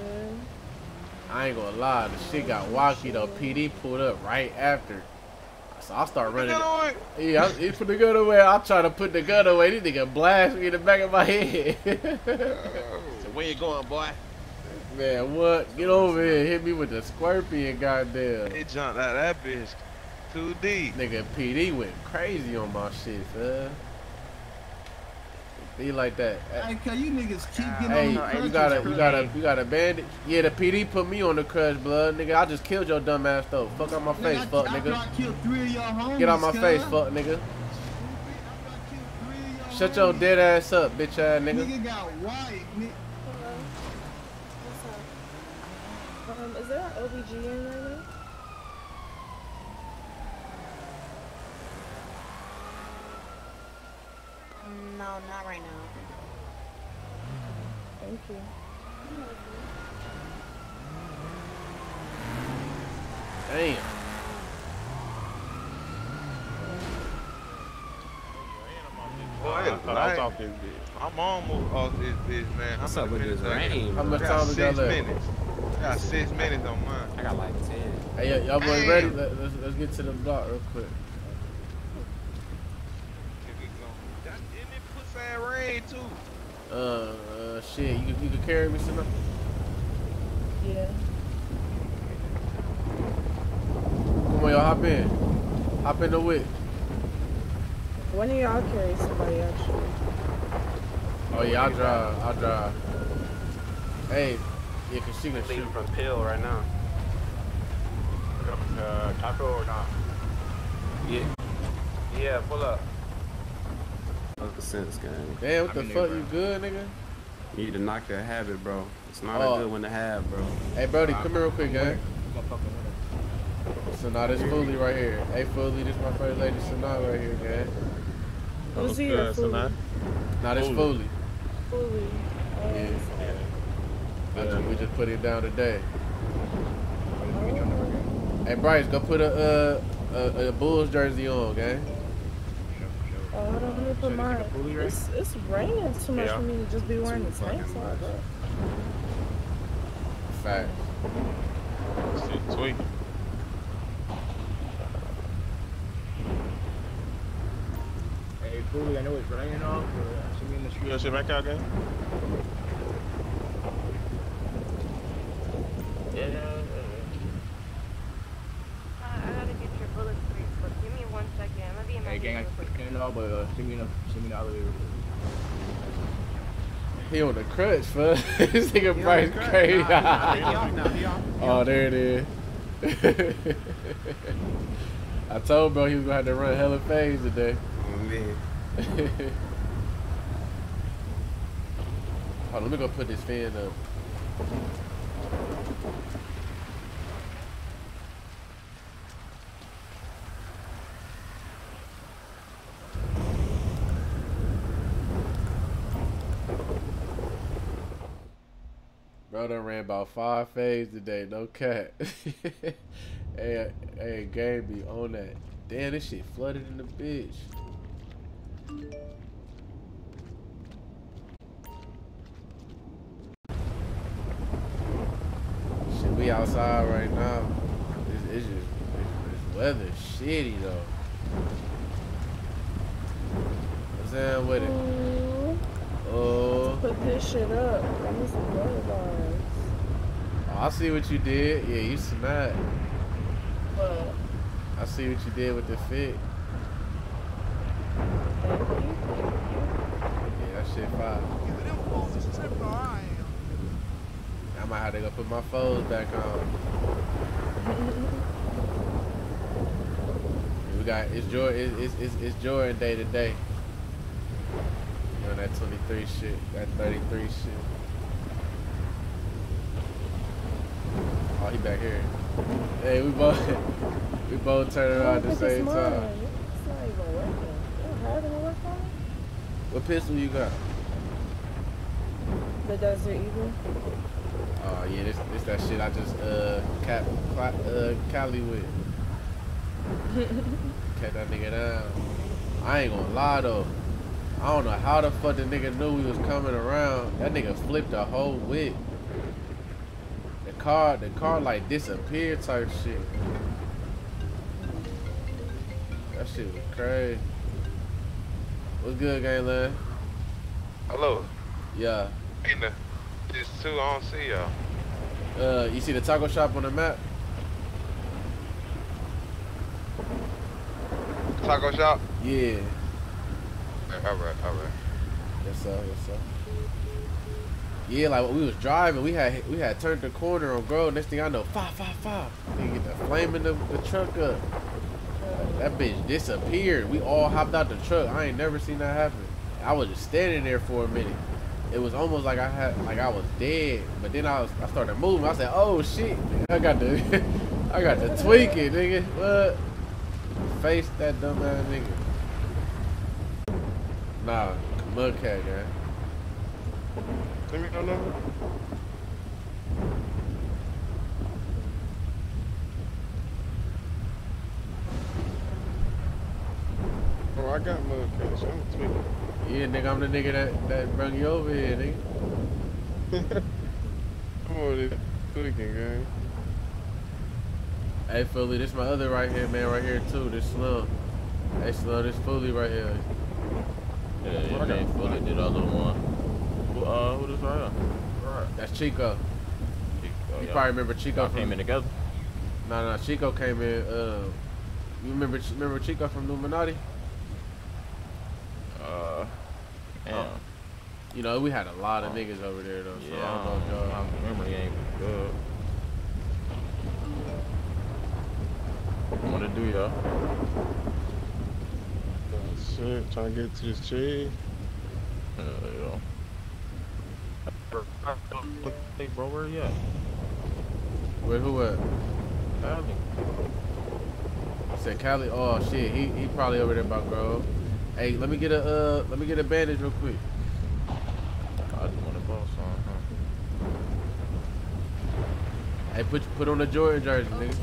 I ain't gonna lie, the shit got wacky though. PD pulled up right after. So I start running. Yeah, he put the gun away. I try to put the gun away. This nigga blast me in the back of my head. Where you going, boy? Man, what? Get over here. Hit me with the scorpion, goddamn. It jumped out that bitch. 2D. Nigga, PD went crazy on my shit, man. Be like that. Hey, can you niggas keep getting on the crutch? Hey, you got a bandage? Yeah, the PD put me on the crutch, blood. Nigga, I just killed your dumb ass, though. Fuck out my face, fuck, nigga. I killed 3 of your homies, get out my face, fuck, nigga. Shut your dead ass up, bitch ass, nigga. Nigga got white, nigga. Is there an OBG in right now? No, not right now. Thank you. Damn. I'm off this bitch. I'm almost off this bitch, man. What's up with this rain? How much time we got left? I got 6 minutes on mine. I got like 10. Hey, y'all boys ready? Let's get to the block real quick. That didn't put rain too. Shit, you can carry me some. Yeah. Come on, y'all hop in. Hop in the whip. When do y'all carry somebody actually? Oh yeah, I drive. Hey. Yeah, cause she can shoot from pill right now. Taco or not? Yeah. Yeah, pull up. That's the sense, gang. Damn, what the fuck? You good, nigga? You need to knock that habit, bro. It's not a good one to have, bro. Hey, Brody, come here real quick, gang. So now this Foolie right here. Hey, Foolie, this my first lady Sanaa right here, gang. Who's he? Sanaa? Nah, this Foolie. Foolie. Yeah. We just put it down today. Hey Bryce, go put a Bulls jersey on, gang. Oh, I don't need to put mine. It's raining too much for me to just be wearing the tank top. Facts. Sweet. Hey, Cooley, I know it's raining off. Should we in the street? You gonna sit back out, gang? Yeah. all, but send me the elevator. He on the crutch, fuck. This nigga Bryce crazy. Oh, there it is. I told bro he was gonna have to run hella phase today. Oh man. Hold on, let me go put this fan up. Bro done ran about 5 fades today, no cat. hey, game be on that. Damn, this shit flooded in the bitch. Shit, we outside right now. This weather shitty though. What's up with it? Oh. Put this shit up. I need some rubber bars. Oh, I see what you did. Yeah, you smacked. What? I see what you did with the fit. Thank you. Yeah, that shit fire. Yeah, them phones is tripping, I am. I might have to go put my phones back on. We got it's Jordan day to day. On that 23 shit, that 33 shit. Oh, he back here. Hey, we both turn around at the same time. It's not even working. It hard to work on it. What pistol you got? The Desert Eagle. Oh yeah, this that shit I just Cali with. Cut that nigga down. I ain't gonna lie though. I don't know how the fuck the nigga knew we was coming around. That nigga flipped the whole whip. The car like disappeared type shit. That shit was crazy. What's good, Gaylan? Hello. Yeah. Ain't the, there's two, I don't see y'all. You see the taco shop on the map? Taco shop? Yeah. All right. Yes sir. Yeah, like when we was driving, we had turned the corner on Grove. Next thing I know, 555. Nigga get the flame in the truck up. That bitch disappeared. We all hopped out the truck. I ain't never seen that happen. I was just standing there for a minute. It was almost like I was dead. But then I started moving. I said, oh shit, man, I got the tweaking, nigga. What? Face that dumb ass nigga. Nah, Mudcat, man. Let me go number. Oh, I got Mudcat, so I'm tweaking. Yeah, nigga, I'm the nigga that brung you over here, nigga. Come on, this tweaking, gang. Hey, Philly, this my other right here, man, right here, too. This Slim. Hey, Slim, this Philly right here. Yeah, his name Philly, did all the one. Who this right here? Right. That's Chico. You probably remember Chico from... Came in together? No, Chico came in, You remember Chico from Numinati? You know, we had a lot of niggas over there, though, so yeah, I don't know if y'all... I remember he ain't good. What it do, y'all? Shit, trying to get to this cheese. Yeah. Hey, bro, where you at? Where who at? Cali. I said Cali. Oh shit, he probably over there by Grove. Hey, let me get a bandage real quick. I just want a boss on, huh? Hey, put on the Jordan jersey, nigga.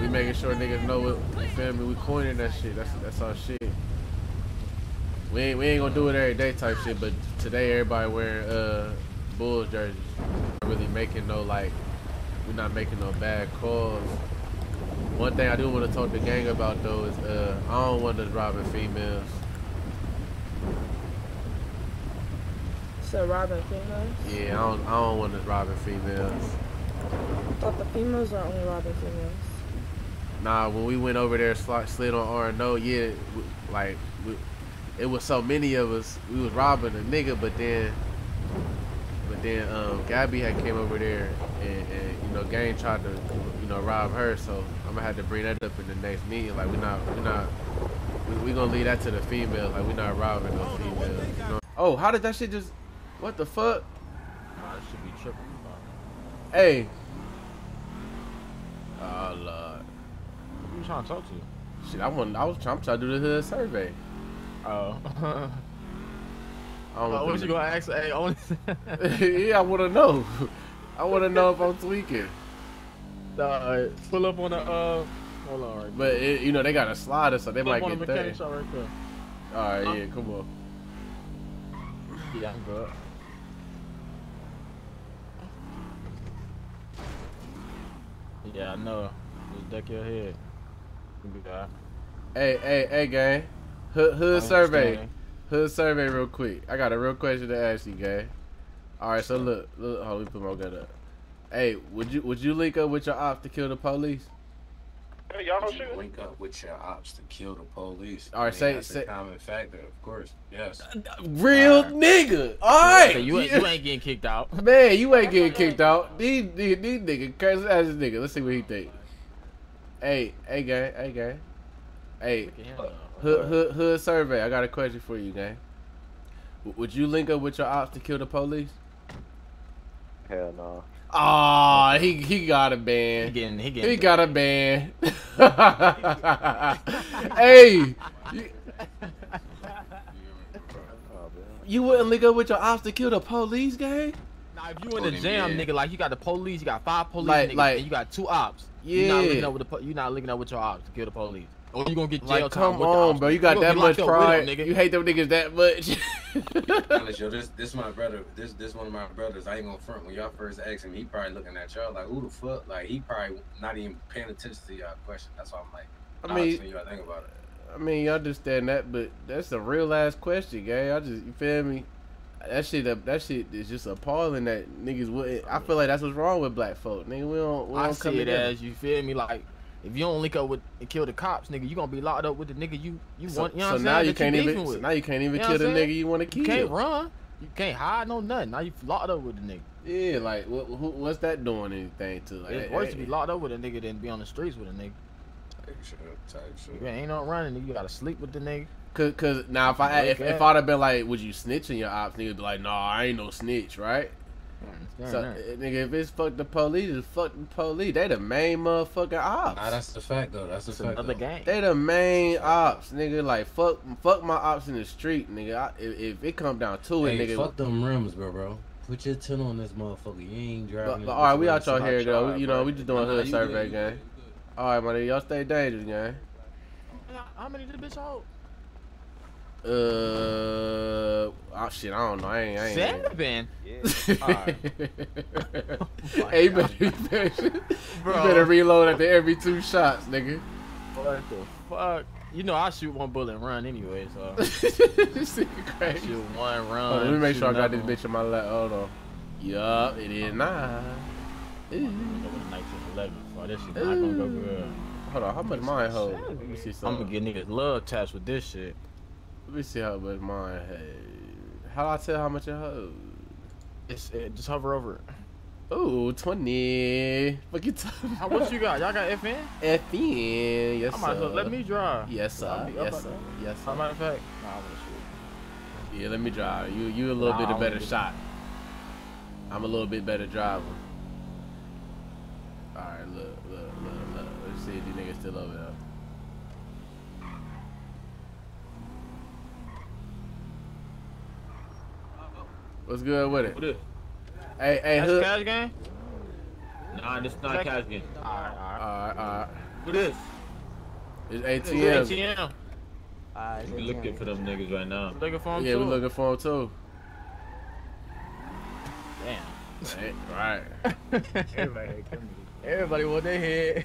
We making sure niggas know what. Family, we coining that shit. That's our shit. We ain't gonna do it every day type shit, but today everybody wearing Bulls jerseys. Not really making no like, we're not making no bad calls. One thing I do want to talk to the gang about though is I don't want us robbing females. So robbing females? Yeah, I don't want us robbing females. I thought the females are only robbing females. Nah, when we went over there, slid on R&O, yeah, it was so many of us. We was robbing a nigga, but then Gabby had came over there, and you know, Gang tried to, you know, rob her. So I'm gonna have to bring that up in the next meeting. Like we gonna leave that to the females. Like, we're not robbing no females. You know? Oh, how did that shit just? What the fuck? Nah, that should be tripping. Hey. Oh Lord. Who you trying to talk to? Shit, I'm trying to do the hood survey. Oh. What was you gonna ask? Hey, yeah, I wanna know. I wanna know if I'm tweaking. Pull up on the hold on. Right, but it, you know, they got a slider, so they might get the 30. All right, yeah, come on. Yeah, I can go up. Yeah, I know. Just duck your head. You'll be all right. Hey, gang. Hood survey. Hood survey real quick. I got a real question to ask you, gang. All right, so look. Hold on, let me put my gun up. Hey, would you link up with your ops to kill the police? Hey, y'all don't shoot. Link up with your ops to kill the police. All right, that's a common factor, of course. Yes. Real nigga. All right. So you ain't getting kicked out. Man, you ain't getting kicked out. These nigga crazy ass nigga. Let's see what he think. Hey, gang. Hey, gang. Hey. Hood survey. I got a question for you, gang. Would you link up with your ops to kill the police? Hell no. Aw, he got a ban. He got a ban. Hey, you wouldn't link up with your ops to kill the police, gang? Nah, if you in the jam, nigga, like you got the police, you got 5 police, like, niggas, and you got 2 ops. Yeah, you're not linking up with your ops to kill the police. Or you gonna get jail like, time. Come on, bro. You got that much pride. You hate them niggas that much. Yo, this my brother. This one of my brothers. I ain't gonna front. When y'all first asked him, he probably looking at y'all like, who the fuck? Like, he probably not even paying attention to y'all question. That's why I'm like, y'all think about it. I mean, y'all understand that, but that's a real ass question, gang. You feel me? That shit is just appalling that niggas wouldn't. I feel like that's what's wrong with black folk, nigga. We don't come together. I see it as, you feel me, like. If you don't link up with and kill the cops, nigga, you gonna be locked up with the nigga you want. You know what I'm saying? Now you can't even kill the nigga you want to kill. You can't run. You can't hide no nothing. Now you locked up with the nigga. Yeah, like what's that doing anything to? Like, it's worse to be locked up with a nigga than be on the streets with a nigga. Type shit. You ain't no running. Nigga. You gotta sleep with the nigga. Cause now if I'd have been like, would you snitch in your ops? Nigga be like, nah, I ain't no snitch, right? So, nigga, if it's fuck the police, it's fuck the police. They the main motherfucking ops. Nah, that's the fact, though. That's the fact, another gang. They the main ops, nigga. Like, fuck my ops in the street, nigga. If it come down to it, nigga. Fuck them rims, bro. Put your 10 on this motherfucker. You ain't driving. But all right, we out y'all here, though. You know, we just doing hood survey, gang. All right, my nigga. Y'all stay dangerous, gang. How many did the bitch hold? Oh shit, I don't know. I ain't 7. Yeah. All right. Oh hey, you better reload after every 2 shots, nigga. What the fuck? You know I shoot 1 bullet and run anyway, so. This nigga crazy. I shoot 1 run. Hold on, let me make sure I got this bitch in my lap. Hold on. Yup, it is 9. Ooh. 1911. Bro, this shit not gonna go good. Hold on, how much mine hold? Let me see something. I'm gonna get niggas love attached with this shit. Let me see how much mine had. How do I tell how much it holds? Just hover over it. Ooh, 20. Fuck you talking about? What you got? Y'all got FN? FN, yes sir. I might as well let me drive. Yes sir, yes sir, yes sir. As a matter of fact, nah, I want to shoot. Yeah, let me drive. You a little bit a better shot. I'm a little bit better driver. All right, look. Let's see if these niggas still over there. What's good with it? What is? Hey, that's cash game? Nah, this is not cash game. Alright. What is? It's ATM. It's ATM. Alright. We looking for them niggas right now. Looking for them too. Yeah, we looking for them too. Damn. Right. Everybody want their head.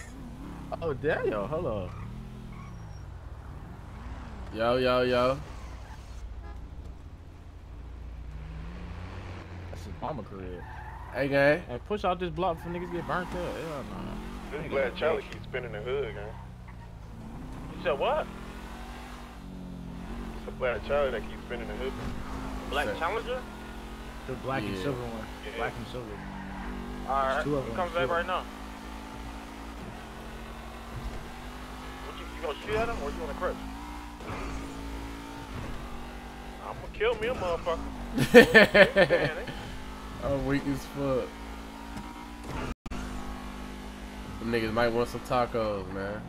Oh, Daniel, hello. Yo. Mama career. Hey, gang. Hey, push out this block before niggas get burnt up. Hell no. Nah. This is glad Charlie keeps spinning the hood, gang. So what? It's a black Challenger that keeps spinning the hoop. Black Challenger? The black and silver one. Yeah. Black and silver. Alright, who comes back right now? What you gonna shoot at him or you wanna crush? I'm gonna kill me a motherfucker. I'm weak as fuck. Them niggas might want some tacos, man.